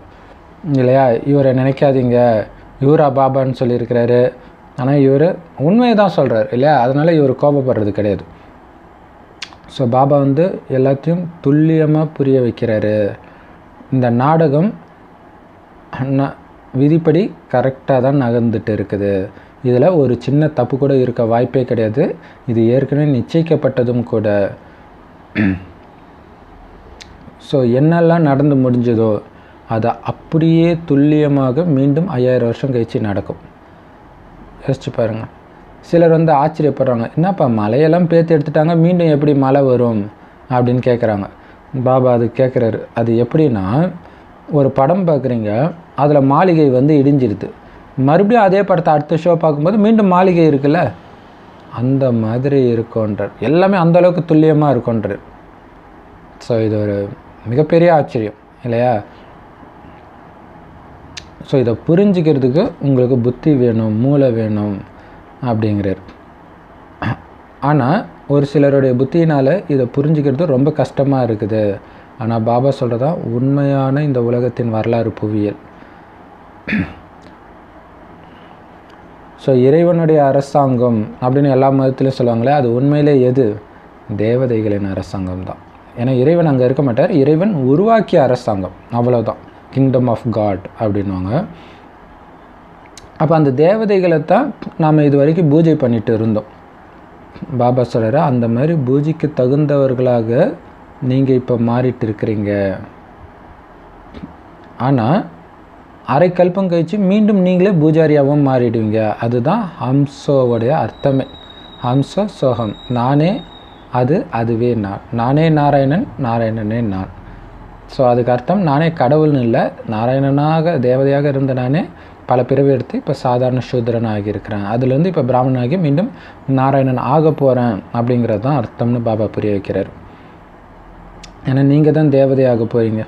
இல்லையா? இவரை நினைக்காதீங்க, இவரா பாபான்னு சொல்லியிருக்கிறாரு. ஆனால் இவர் உண்மையை தான் சொல்கிறார் இல்லையா? அதனால் இவர் கோபப்படுறது கிடையாது. ஸோ பாபா வந்து எல்லாத்தையும் துல்லியமாக புரிய வைக்கிறாரு. இந்த நாடகம் விதிப்படி கரெக்டாக தான் நகர்ந்துட்டு இருக்குது. இதில் ஒரு சின்ன தப்பு கூட இருக்க வாய்ப்பே கிடையாது. இது ஏற்கனவே நிச்சயிக்கப்பட்டதும் கூட. ஸோ என்னெல்லாம் நடந்து முடிஞ்சதோ அதை அப்படியே துல்லியமாக மீண்டும் ஐயாயிரம் வருஷம் கழித்து நடக்கும். யோசிச்சு பாருங்கள். சிலர் வந்து ஆச்சரியப்படுறாங்க, என்னப்பா மழையெல்லாம் பேத்து எடுத்துட்டாங்க, மீண்டும் எப்படி மழை வரும் அப்படின்னு கேட்குறாங்க. பாபா அது கேட்குறாரு, அது எப்படின்னா, ஒரு படம் பார்க்குறீங்க, அதில் மாளிகை வந்து இடிஞ்சிடுது. மறுபடியும் அதே படத்தை அடுத்த ஷோ பார்க்கும்போது மீண்டும் மாளிகை இருக்குல்ல, அந்த மாதிரி இருக்கும்ன்றார். எல்லாமே அந்தளவுக்கு துல்லியமாக இருக்கும்ன்றார். ஸோ இது ஒரு மிகப்பெரிய ஆச்சரியம் இல்லையா? ஸோ இதை புரிஞ்சுக்கிறதுக்கு உங்களுக்கு புத்தி வேணும், மூளை வேணும் அப்படிங்கிறார். ஆனால் ஒரு சிலருடைய புத்தினால் இதை புரிஞ்சுக்கிறது ரொம்ப கஷ்டமாக இருக்குது. ஆனால் பாபா சொல்கிறதா உண்மையான இந்த உலகத்தின் வரலாறு புவியியல். ஸோ இறைவனுடைய அரசாங்கம் அப்படின்னு எல்லா மதத்துலையும் சொல்லுவாங்களே, அது உண்மையிலே எது? தேவதைகளின் அரசாங்கம் தான். ஏன்னா இறைவன் அங்கே இருக்க மாட்டார், இறைவன் உருவாக்கிய அரசாங்கம், அவ்வளோதான். கிங்டம் ஆஃப் காட் அப்படின்வாங்க. அப்போ அந்த தேவதைகளை தான் நாம் இது வரைக்கும் பூஜை பண்ணிட்டு இருந்தோம். பாபா சொல்கிறார், அந்த மாதிரி பூஜைக்கு தகுந்தவர்களாக நீங்கள் இப்போ மாறிட்டு இருக்கிறீங்க. ஆனால் அரைக்கல்பம் கழித்து மீண்டும் நீங்களே பூஜாரியாகவும் மாறிடுவீங்க. அதுதான் ஹம்சோவுடைய அர்த்தமே. ஹம்சோ சோகம், நானே அது அதுவே நான், நானே நாராயணன், நாராயணனே நான். ஸோ அதுக்கு அர்த்தம் நானே கடவுள்னு இல்லை, நாராயணனாக தேவதையாக இருந்த நானே பல பிறவி எடுத்து இப்போ சாதாரண சூத்திரன் ஆகியிருக்கிறேன், அதுலேருந்து இப்போ பிராமணனாகி மீண்டும் நாராயணன் ஆக போகிறேன் அப்படிங்கிறது தான் அர்த்தம்னு பாபா புரிய வைக்கிறார். ஏன்னா நீங்கள் தான் தேவதையாக போகிறீங்க,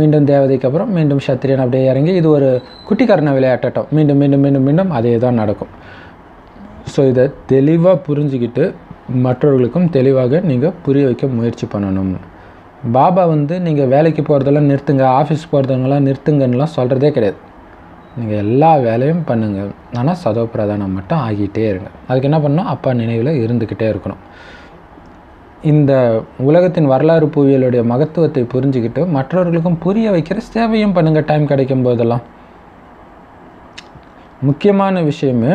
மீண்டும் தேவதைக்கு அப்புறம் மீண்டும் சத்திரியன் அப்படியே இறங்கி இது ஒரு குட்டிக்காரன விளையாட்டட்டும், மீண்டும் மீண்டும் மீண்டும் மீண்டும் அதே தான் நடக்கும். ஸோ இதை தெளிவாக புரிஞ்சுக்கிட்டு மற்றவர்களுக்கும் தெளிவாக நீங்கள் புரிய வைக்க முயற்சி பண்ணணும். பாபா வந்து நீங்கள் வேலைக்கு போகிறதெல்லாம் நிறுத்துங்க, ஆஃபீஸ் போகிறதெல்லாம் நிறுத்துங்கன்னுலாம் சொல்கிறதே கிடையாது. நீங்கள் எல்லா வேலையும் பண்ணுங்கள், ஆனால் சதவ பிரதானம் மட்டும் ஆகிட்டே இருங்க. அதுக்கு என்ன பண்ணணும்? அப்பா நினைவில் இருந்துக்கிட்டே இருக்கணும். இந்த உலகத்தின் வரலாறு புவியலுடைய மகத்துவத்தை புரிஞ்சுக்கிட்டு மற்றவர்களுக்கும் புரிய வைக்கிற சேவையும் பண்ணுங்கள். டைம் கிடைக்கும் போதெல்லாம் முக்கியமான விஷயமே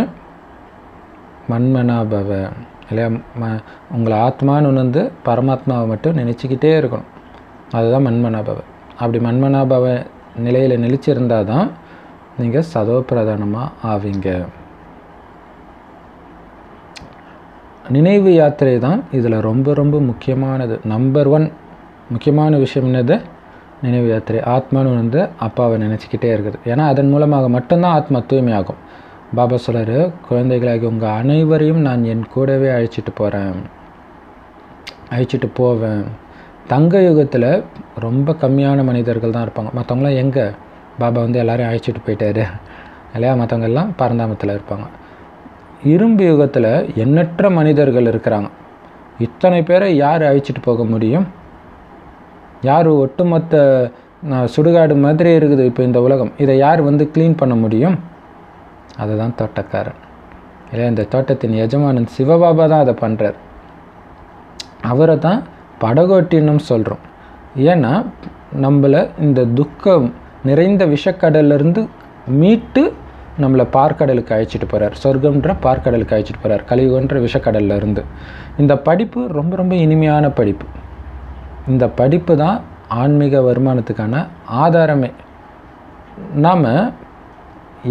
மண்மனாபவ இல்லையா, ம உங்களை ஆத்மான்னு உணர்ந்து பரமாத்மாவை மட்டும் நினச்சிக்கிட்டே இருக்கணும். அதுதான் மண்மனாபவ. அப்படி மண்மனாபவ நிலையில் நிலைச்சிருந்தால் தான் நீங்கள் சதவ பிரதானமாக ஆவீங்க. நினைவு யாத்திரை தான் இதில் ரொம்ப ரொம்ப முக்கியமானது. நம்பர் ஒன் முக்கியமான விஷயம் என்னது? நினைவு யாத்திரை. ஆத்மான்னு வந்து அப்பாவை நினச்சிக்கிட்டே இருக்குது. ஏன்னா அதன் மூலமாக மட்டும்தான் ஆத்மா தூய்மையாகும். பாபா சொல்கிறாரு, குழந்தைகளாகி உங்கள் அனைவரையும் நான் என் கூடவே அழைச்சிட்டு போகிறேன், அழைச்சிட்டு போவேன். தங்க யுகத்தில் ரொம்ப கம்மியான மனிதர்கள் தான் இருப்பாங்க. மற்றவங்களாம் எங்கே? பாபா வந்து எல்லோரையும் அழைச்சிட்டு போயிட்டாரு இல்லையா, மற்றவங்கெல்லாம் பரந்தாமத்தில் இருப்பாங்க. இரும்பு யுகத்தில் எண்ணற்ற மனிதர்கள் இருக்கிறாங்க. இத்தனை பேரை யார் அழைச்சிட்டு போக முடியும்? யார் ஒட்டுமொத்த சுடுகாடு மாதிரி இருக்குது இப்போ இந்த உலகம், இதை யார் வந்து க்ளீன் பண்ண முடியும்? அதுதான் தோட்டக்காரன் இல்லையா. இந்த தோட்டத்தின் எஜமானன் சிவபாபா தான் அதை பண்ணுறார். அவரை தான் படகோட்டின்னு சொல்கிறோம். ஏன்னா நம்மளை இந்த துக்கம் நிறைந்த விஷக்கடலிருந்து மீட்டு நம்மளை பார்க்கடலுக்கு அழைச்சிட்டு போகிறார். சொர்க்கம்ன்ற பார்க்கடலுக்கு அழைச்சிட்டு போகிறார், கலியுகன்ற விஷக்கடலில் இருந்து. இந்த படிப்பு ரொம்ப ரொம்ப இனிமையான படிப்பு. இந்த படிப்பு தான் ஆன்மீக வருமானத்துக்கான ஆதாரமே. நாம்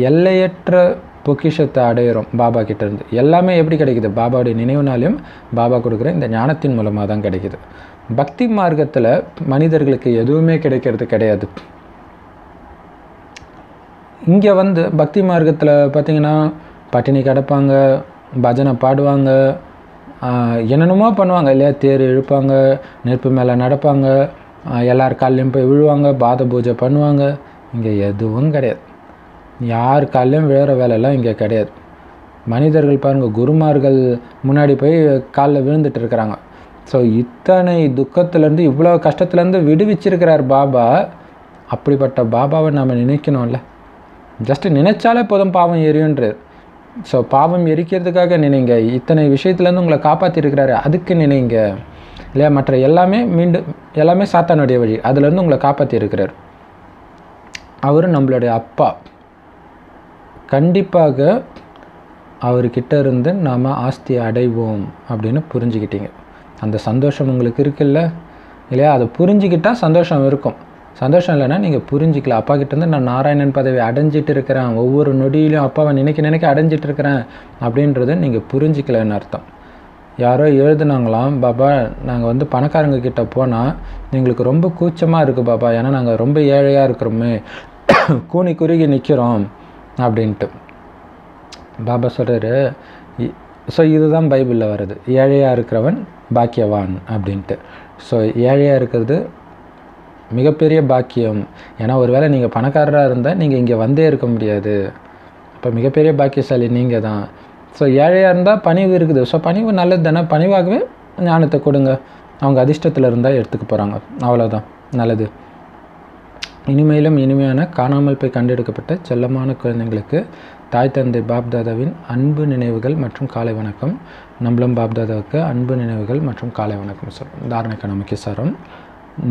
எல்லையற்ற பொக்கிஷத்தை அடையிறோம் பாபா கிட்டேருந்து. எல்லாமே எப்படி கிடைக்குது? பாபாவுடைய நினைவுனாலையும் பாபா கொடுக்குற இந்த ஞானத்தின் மூலமாக தான் கிடைக்கிது. பக்தி மார்க்கத்தில் மனிதர்களுக்கு எதுவுமே கிடைக்கிறது கிடையாது. இங்கே வந்து பக்தி மார்க்கத்தில் பார்த்திங்கன்னா பட்டினி கிடப்பாங்க, பஜனை பாடுவாங்க, என்னென்னமோ பண்ணுவாங்க இல்லையா, தேர் இழுப்பாங்க, நெருப்பு மேலே நடப்பாங்க, எல்லார் காலையும் போய் விழுவாங்க, பாத பூஜை பண்ணுவாங்க. இங்கே எதுவும் கிடையாது, யார் காலையும் விழுற வேலையெல்லாம் இங்கே கிடையாது. மனிதர்கள் பாருங்கள், குருமார்கள் முன்னாடி போய் காலில் விழுந்துட்டு இருக்கிறாங்க. ஸோ இத்தனை துக்கத்துலேருந்து இவ்வளோ கஷ்டத்துலேருந்து விடுவிச்சிருக்கிறார் பாபா. அப்படிப்பட்ட பாபாவை நாம் நினைக்கணும்ல. ஜஸ்ட்டு நினைச்சாலே போதும் பாவம் எரியுன்றார். ஸோ பாவம் எரிக்கிறதுக்காக நினைங்க, இத்தனை விஷயத்துலேருந்து உங்களை காப்பாற்றிருக்கிறாரு அதுக்கு நினைங்க இல்லையா. மற்ற எல்லாமே மீண்டும் எல்லாமே சாத்தானுடைய வழி, அதுலேருந்து உங்களை காப்பாற்றிருக்கிறார். அவர் நம்மளுடைய அப்பா, கண்டிப்பாக அவர்கிட்ட இருந்து நாம் ஆஸ்தி அடைவோம் அப்படின்னு புரிஞ்சுக்கிட்டீங்க. அந்த சந்தோஷம் உங்களுக்கு இருக்குல்ல இல்லையா, அதை புரிஞ்சுக்கிட்டால் சந்தோஷம் இருக்கும். சந்தோஷம் இல்லைன்னா நீங்கள் புரிஞ்சிக்கலாம். அப்பா கிட்டேருந்து நான் நாராயணன் பதவி அடைஞ்சிட்டு இருக்கிறேன், ஒவ்வொரு நொடியிலையும் அப்பாவை நினைக்க நினைக்க அடைஞ்சிட்டு இருக்கிறேன் அப்படின்றத நீங்கள் புரிஞ்சிக்கலன்னு அர்த்தம். யாரோ எழுதுனாங்களாம், பாபா நாங்கள் வந்து பணக்காரங்க கிட்டே போனால் எங்களுக்கு ரொம்ப கூச்சமாக இருக்குது பாபா, ஏன்னா நாங்கள் ரொம்ப ஏழையாக இருக்கிறோமே, கூனி குறுகி நிற்கிறோம் அப்படின்ட்டு. பாபா சொல்கிறாரு, ஸோ இதுதான் பைபிளில் வருது, ஏழையாக இருக்கிறவன் பாக்கியவான் அப்படின்ட்டு. ஸோ ஏழையாக இருக்கிறது மிகப்பெரிய பாக்கியம். ஏன்னா ஒரு வேளை நீங்கள் பணக்காரராக இருந்தால் நீங்கள் இங்கே வந்தே இருக்க முடியாது. இப்போ மிகப்பெரிய பாக்கியசாலி நீங்கள் தான். ஸோ ஏழையாக இருந்தால் பணிவு இருக்குது. ஸோ பணிவு நல்லது தானே, பணிவாகவே ஞானத்தை கொடுங்க. அவங்க அதிர்ஷ்டத்தில் இருந்தால் எடுத்துக்க போகிறாங்க, அவ்வளோதான் நல்லது. இனிமையிலும் இனிமையான காணாமல் போய் கண்டெடுக்கப்பட்ட செல்லமான குழந்தைங்களுக்கு தாய் தந்தை பாப்தாதாவின் அன்பு நினைவுகள் மற்றும் காலை வணக்கம். நம்மளும் பாப்தாதாவுக்கு அன்பு நினைவுகள் மற்றும் காலை வணக்கம் சொல்கிறோம். தாரணைக்கான முக்கிய சாரம்,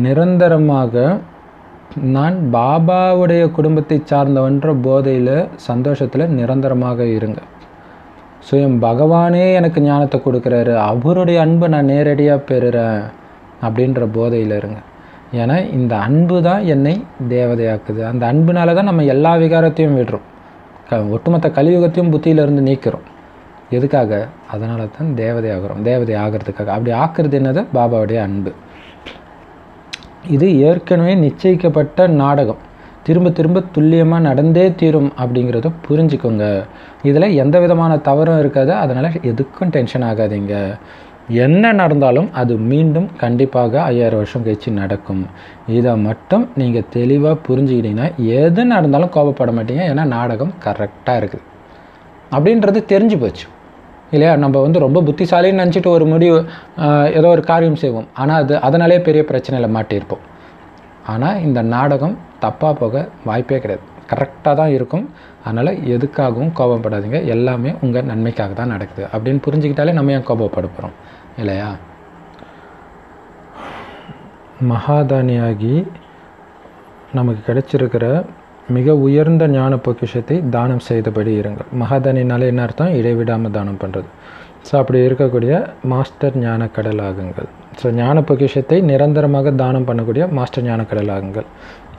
நிரந்தரமாக நான் பாபாவுடைய குடும்பத்தை சார்ந்தவன்ற போதையில் சந்தோஷத்தில் நிரந்தரமாக இருங்க. சுயம் பகவானே எனக்கு ஞானத்தை கொடுக்குறாரு, அவருடைய அன்பை நான் நேரடியாக பெறுகிறேன் அப்படின்ற போதையில் இருங்க. ஏன்னா இந்த அன்பு தான் என்னை தேவதையாக்குது. அந்த அன்புனால தான் நம்ம எல்லா விகாரத்தையும் விடுறோம், ஒட்டுமொத்த கலியுகத்தையும் புத்தியிலிருந்து நீக்கிறோம். எதுக்காக? அதனால தான் தேவதை ஆகிறோம், தேவதை ஆகிறதுக்காக. அப்படி ஆக்குறது என்னது? பாபாவுடைய அன்பு. இது ஏற்கனவே நிச்சயிக்கப்பட்ட நாடகம், திரும்ப திரும்ப துல்லியமாக நடந்தே தீரும் அப்படிங்கிறத புரிஞ்சுக்கோங்க. இதில் எந்த விதமான தவறும் இருக்காது, அதனால் எதுக்கும் டென்ஷன் ஆகாதீங்க. என்ன நடந்தாலும் அது மீண்டும் கண்டிப்பாக ஐயாயிரம் வருஷம் கழிச்சு நடக்கும். இதை மட்டும் நீங்கள் தெளிவாக புரிஞ்சுக்கிட்டீங்கன்னா எது நடந்தாலும் கோபப்பட மாட்டீங்க. ஏன்னா நாடகம் கரெக்டாக இருக்குது அப்படின்றது தெரிஞ்சு போச்சு இல்லையா. நம்ம வந்து ரொம்ப புத்திசாலின்னு நினச்சிட்டு ஒரு முடிவு ஏதோ ஒரு காரியம் செய்வோம், ஆனால் அது அதனாலே பெரிய பிரச்சனையில் மாட்டியிருப்போம். ஆனால் இந்த நாடகம் தப்பாக போக வாய்ப்பே கிடையாது, கரெக்டாக தான் இருக்கும். அதனால் எதுக்காகவும் கோபப்படாதீங்க, எல்லாமே உங்கள் நன்மைக்காக தான் நடக்குது அப்படின்னு புரிஞ்சுக்கிட்டாலே நம்ம ஏன் கோபப்படுப்புறோம் இல்லையா. மகாதானியாகி நமக்கு கிடைச்சிருக்கிற மிக உயர்ந்த ஞான பொக்கிஷத்தை தானம் செய்தபடி இருங்கள். மகாதானினால என்ன அர்த்தம்? இடைவிடாமல் தானம் பண்ணுறது. ஸோ அப்படி இருக்கக்கூடிய மாஸ்டர் ஞான கடல் ஆகுங்கள். ஸோ ஞான பொக்கிஷத்தை நிரந்தரமாக தானம் பண்ணக்கூடிய மாஸ்டர் ஞான கடல் ஆகுங்கள்.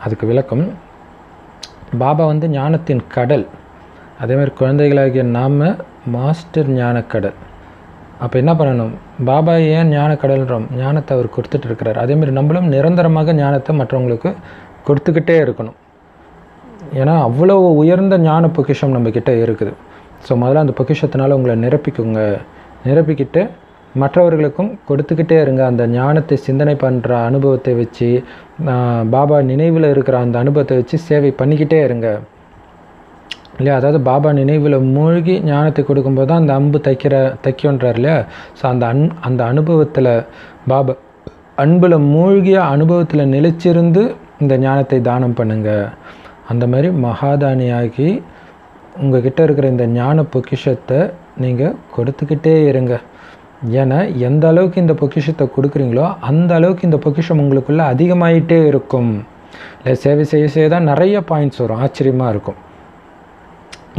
அதுக்கு விளக்கம், பாபா வந்து ஞானத்தின் கடல், அதேமாதிரி குழந்தைகளாகிய நாம் மாஸ்டர் ஞானக்கடல். அப்போ என்ன பண்ணணும்? பாபா ஏன் ஞானக்கடல்ன்றோம்? ஞானத்தை அவர் கொடுத்துட்டு இருக்கிறார். அதேமாதிரி நம்மளும் நிரந்தரமாக ஞானத்தை மற்றவங்களுக்கு கொடுத்துக்கிட்டே இருக்கணும். ஏன்னா அவ்வளோ உயர்ந்த ஞான பொக்கிஷம் நம்மக்கிட்ட இருக்குது. ஸோ முதல்ல அந்த பொக்கிஷத்தினால உங்களை நிரப்பிக்குங்க, நிரப்பிக்கிட்டு மற்றவர்களுக்கும் கொடுத்துக்கிட்டே இருங்க. அந்த ஞானத்தை சிந்தனை பண்ணுற அனுபவத்தை வச்சு, பாபா நினைவில் இருக்கிற அந்த அனுபவத்தை வச்சு சேவை பண்ணிக்கிட்டே இருங்க இல்லையா. அதாவது பாபா நினைவில் மூழ்கி ஞானத்தை கொடுக்கும்போது தான் அந்த அம்பு தைக்கிற தைக்கின்றார் இல்லையா. ஸோ அந்த அன் அந்த அனுபவத்தில் பாபா அன்பில் மூழ்கிய அனுபவத்தில் நிலைச்சிருந்து இந்த ஞானத்தை தானம் பண்ணுங்கள். அந்த மாதிரி மகாதானியாகி உங்கள் கிட்டே இருக்கிற இந்த ஞான பொக்கிஷத்தை நீங்கள் கொடுத்துக்கிட்டே இருங்க. ஏன்னா எந்த அளவுக்கு இந்த பொக்கிஷத்தை கொடுக்குறீங்களோ அந்த அளவுக்கு இந்த பொக்கிஷம் உங்களுக்குள்ளே அதிகமாகிட்டே இருக்கும் இல்லை. சேவை செய்ய செய்ய தான் நிறைய பாயிண்ட்ஸ் வரும், ஆச்சரியமாக இருக்கும்.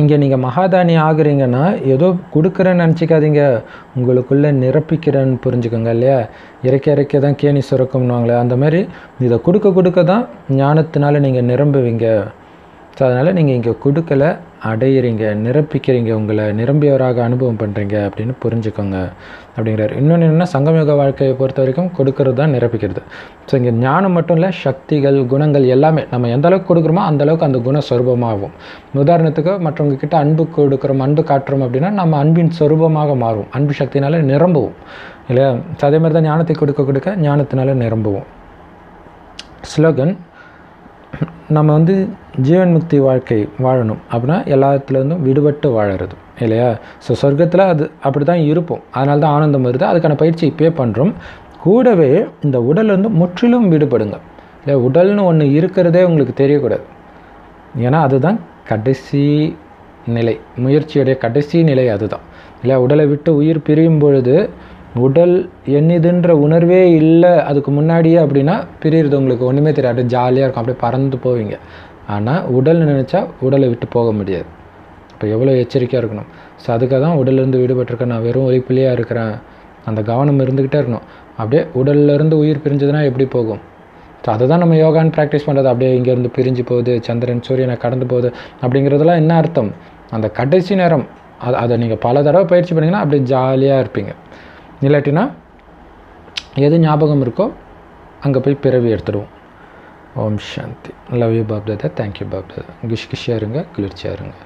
இங்கே நீங்கள் மகாதானி ஆகுறீங்கன்னா ஏதோ கொடுக்குறேன்னு நினச்சிக்காதீங்க, உங்களுக்குள்ளே நிரப்பிக்கிறேன்னு புரிஞ்சுக்கோங்க இல்லையா. இறக்க இறக்க தான் கேணி சுரக்கும்னுவாங்களே, அந்த மாதிரி இதை கொடுக்க கொடுக்க தான் ஞானத்தினால நீங்கள் நிரம்புவீங்க. ஸோ அதனால் நீங்கள் இங்கே கொடுக்கலை, அடையிறீங்க, நிரப்பிக்கிறீங்க, உங்களை நிரம்பியவராக அனுபவம் பண்ணுறீங்க அப்படின்னு புரிஞ்சுக்கோங்க அப்படிங்கிறார். இன்னொன்று என்னென்னா, சங்கமயோக வாழ்க்கையை பொறுத்த வரைக்கும் கொடுக்கறது தான் நிரப்பிக்கிறது. ஸோ இங்கே ஞானம் மட்டும் இல்லை, சக்திகள், குணங்கள் எல்லாமே நம்ம எந்த அளவுக்கு கொடுக்குறோமோ அந்தளவுக்கு அந்த குண சொரூபமாகும். உதாரணத்துக்கு மற்றவங்கக்கிட்ட அன்பு கொடுக்குறோம், அன்பு காட்டுறோம் அப்படின்னா நம்ம அன்பின் சொரூபமாக மாறும், அன்பு சக்தினால நிரம்புவோம் இல்லையா. ஸோ அதே மாதிரி தான் ஞானத்தை கொடுக்க கொடுக்க ஞானத்தினால நிரம்புவோம். ஸ்லோகன், நம்ம வந்து ஜீவன் முக்தி வாழ்க்கை வாழணும் அப்படின்னா எல்லாத்துலேருந்தும் விடுபட்டு வாழறது இல்லையா. ஸோ சொர்க்கத்தில் அது அப்படி தான் இருப்போம், அதனால தான் ஆனந்தம் வருது, அதுக்கான பயிற்சி இப்போயே பண்ணுறோம். கூடவே இந்த உடல்லேருந்து முற்றிலும் விடுபடுங்க இல்லை, உடல்னு ஒன்று இருக்கிறதே உங்களுக்கு தெரியக்கூடாது. ஏன்னா அதுதான் கடைசி நிலை, முயற்சியுடைய கடைசி நிலை அதுதான் இல்லை. உடலை விட்டு உயிர் பிரியும் பொழுது உடல் என்னதுன்ற உணர்வே இல்லை அதுக்கு முன்னாடியே அப்படின்னா பிரியிறது உங்களுக்கு ஒன்றுமே தெரியாது, ஜாலியாக இருக்கும், அப்படியே பறந்து போவீங்க. ஆனால் உடல் நினச்சா உடலை விட்டு போக முடியாது. இப்போ எவ்வளோ எச்சரிக்கையாக இருக்கணும். ஸோ அதுக்காக தான் உடலிருந்து விடுபட்டிருக்கேன், நான் வெறும் ஒழிப்புலையாக இருக்கிறேன், அந்த கவனம் இருந்துக்கிட்டே இருக்கணும். அப்படியே உடல்லேருந்து உயிர் பிரிஞ்சதுன்னா எப்படி போகும்? ஸோ அதை தான் நம்ம யோகான்னு ப்ராக்டிஸ் பண்ணுறது. அப்படியே இங்கேருந்து பிரிஞ்சு போகுது, சந்திரன் சூரியனை கடந்து போகுது அப்படிங்கிறதுலாம் என்ன அர்த்தம்? அந்த கடைசி நேரம் அது அதை நீங்கள் பல தடவை பயிற்சி பண்ணிங்கன்னா அப்படியே ஜாலியாக இருப்பீங்க. இல்லாட்டினா எது ஞாபகம் இருக்கோ அங்கே போய் பிறவி எடுத்துடுவோம். ஓம் சாந்தி. Love you BapDada, thank you BapDada. கிஷ் கிஷியாக இருங்க, குளிர்ச்சியாக இருங்க.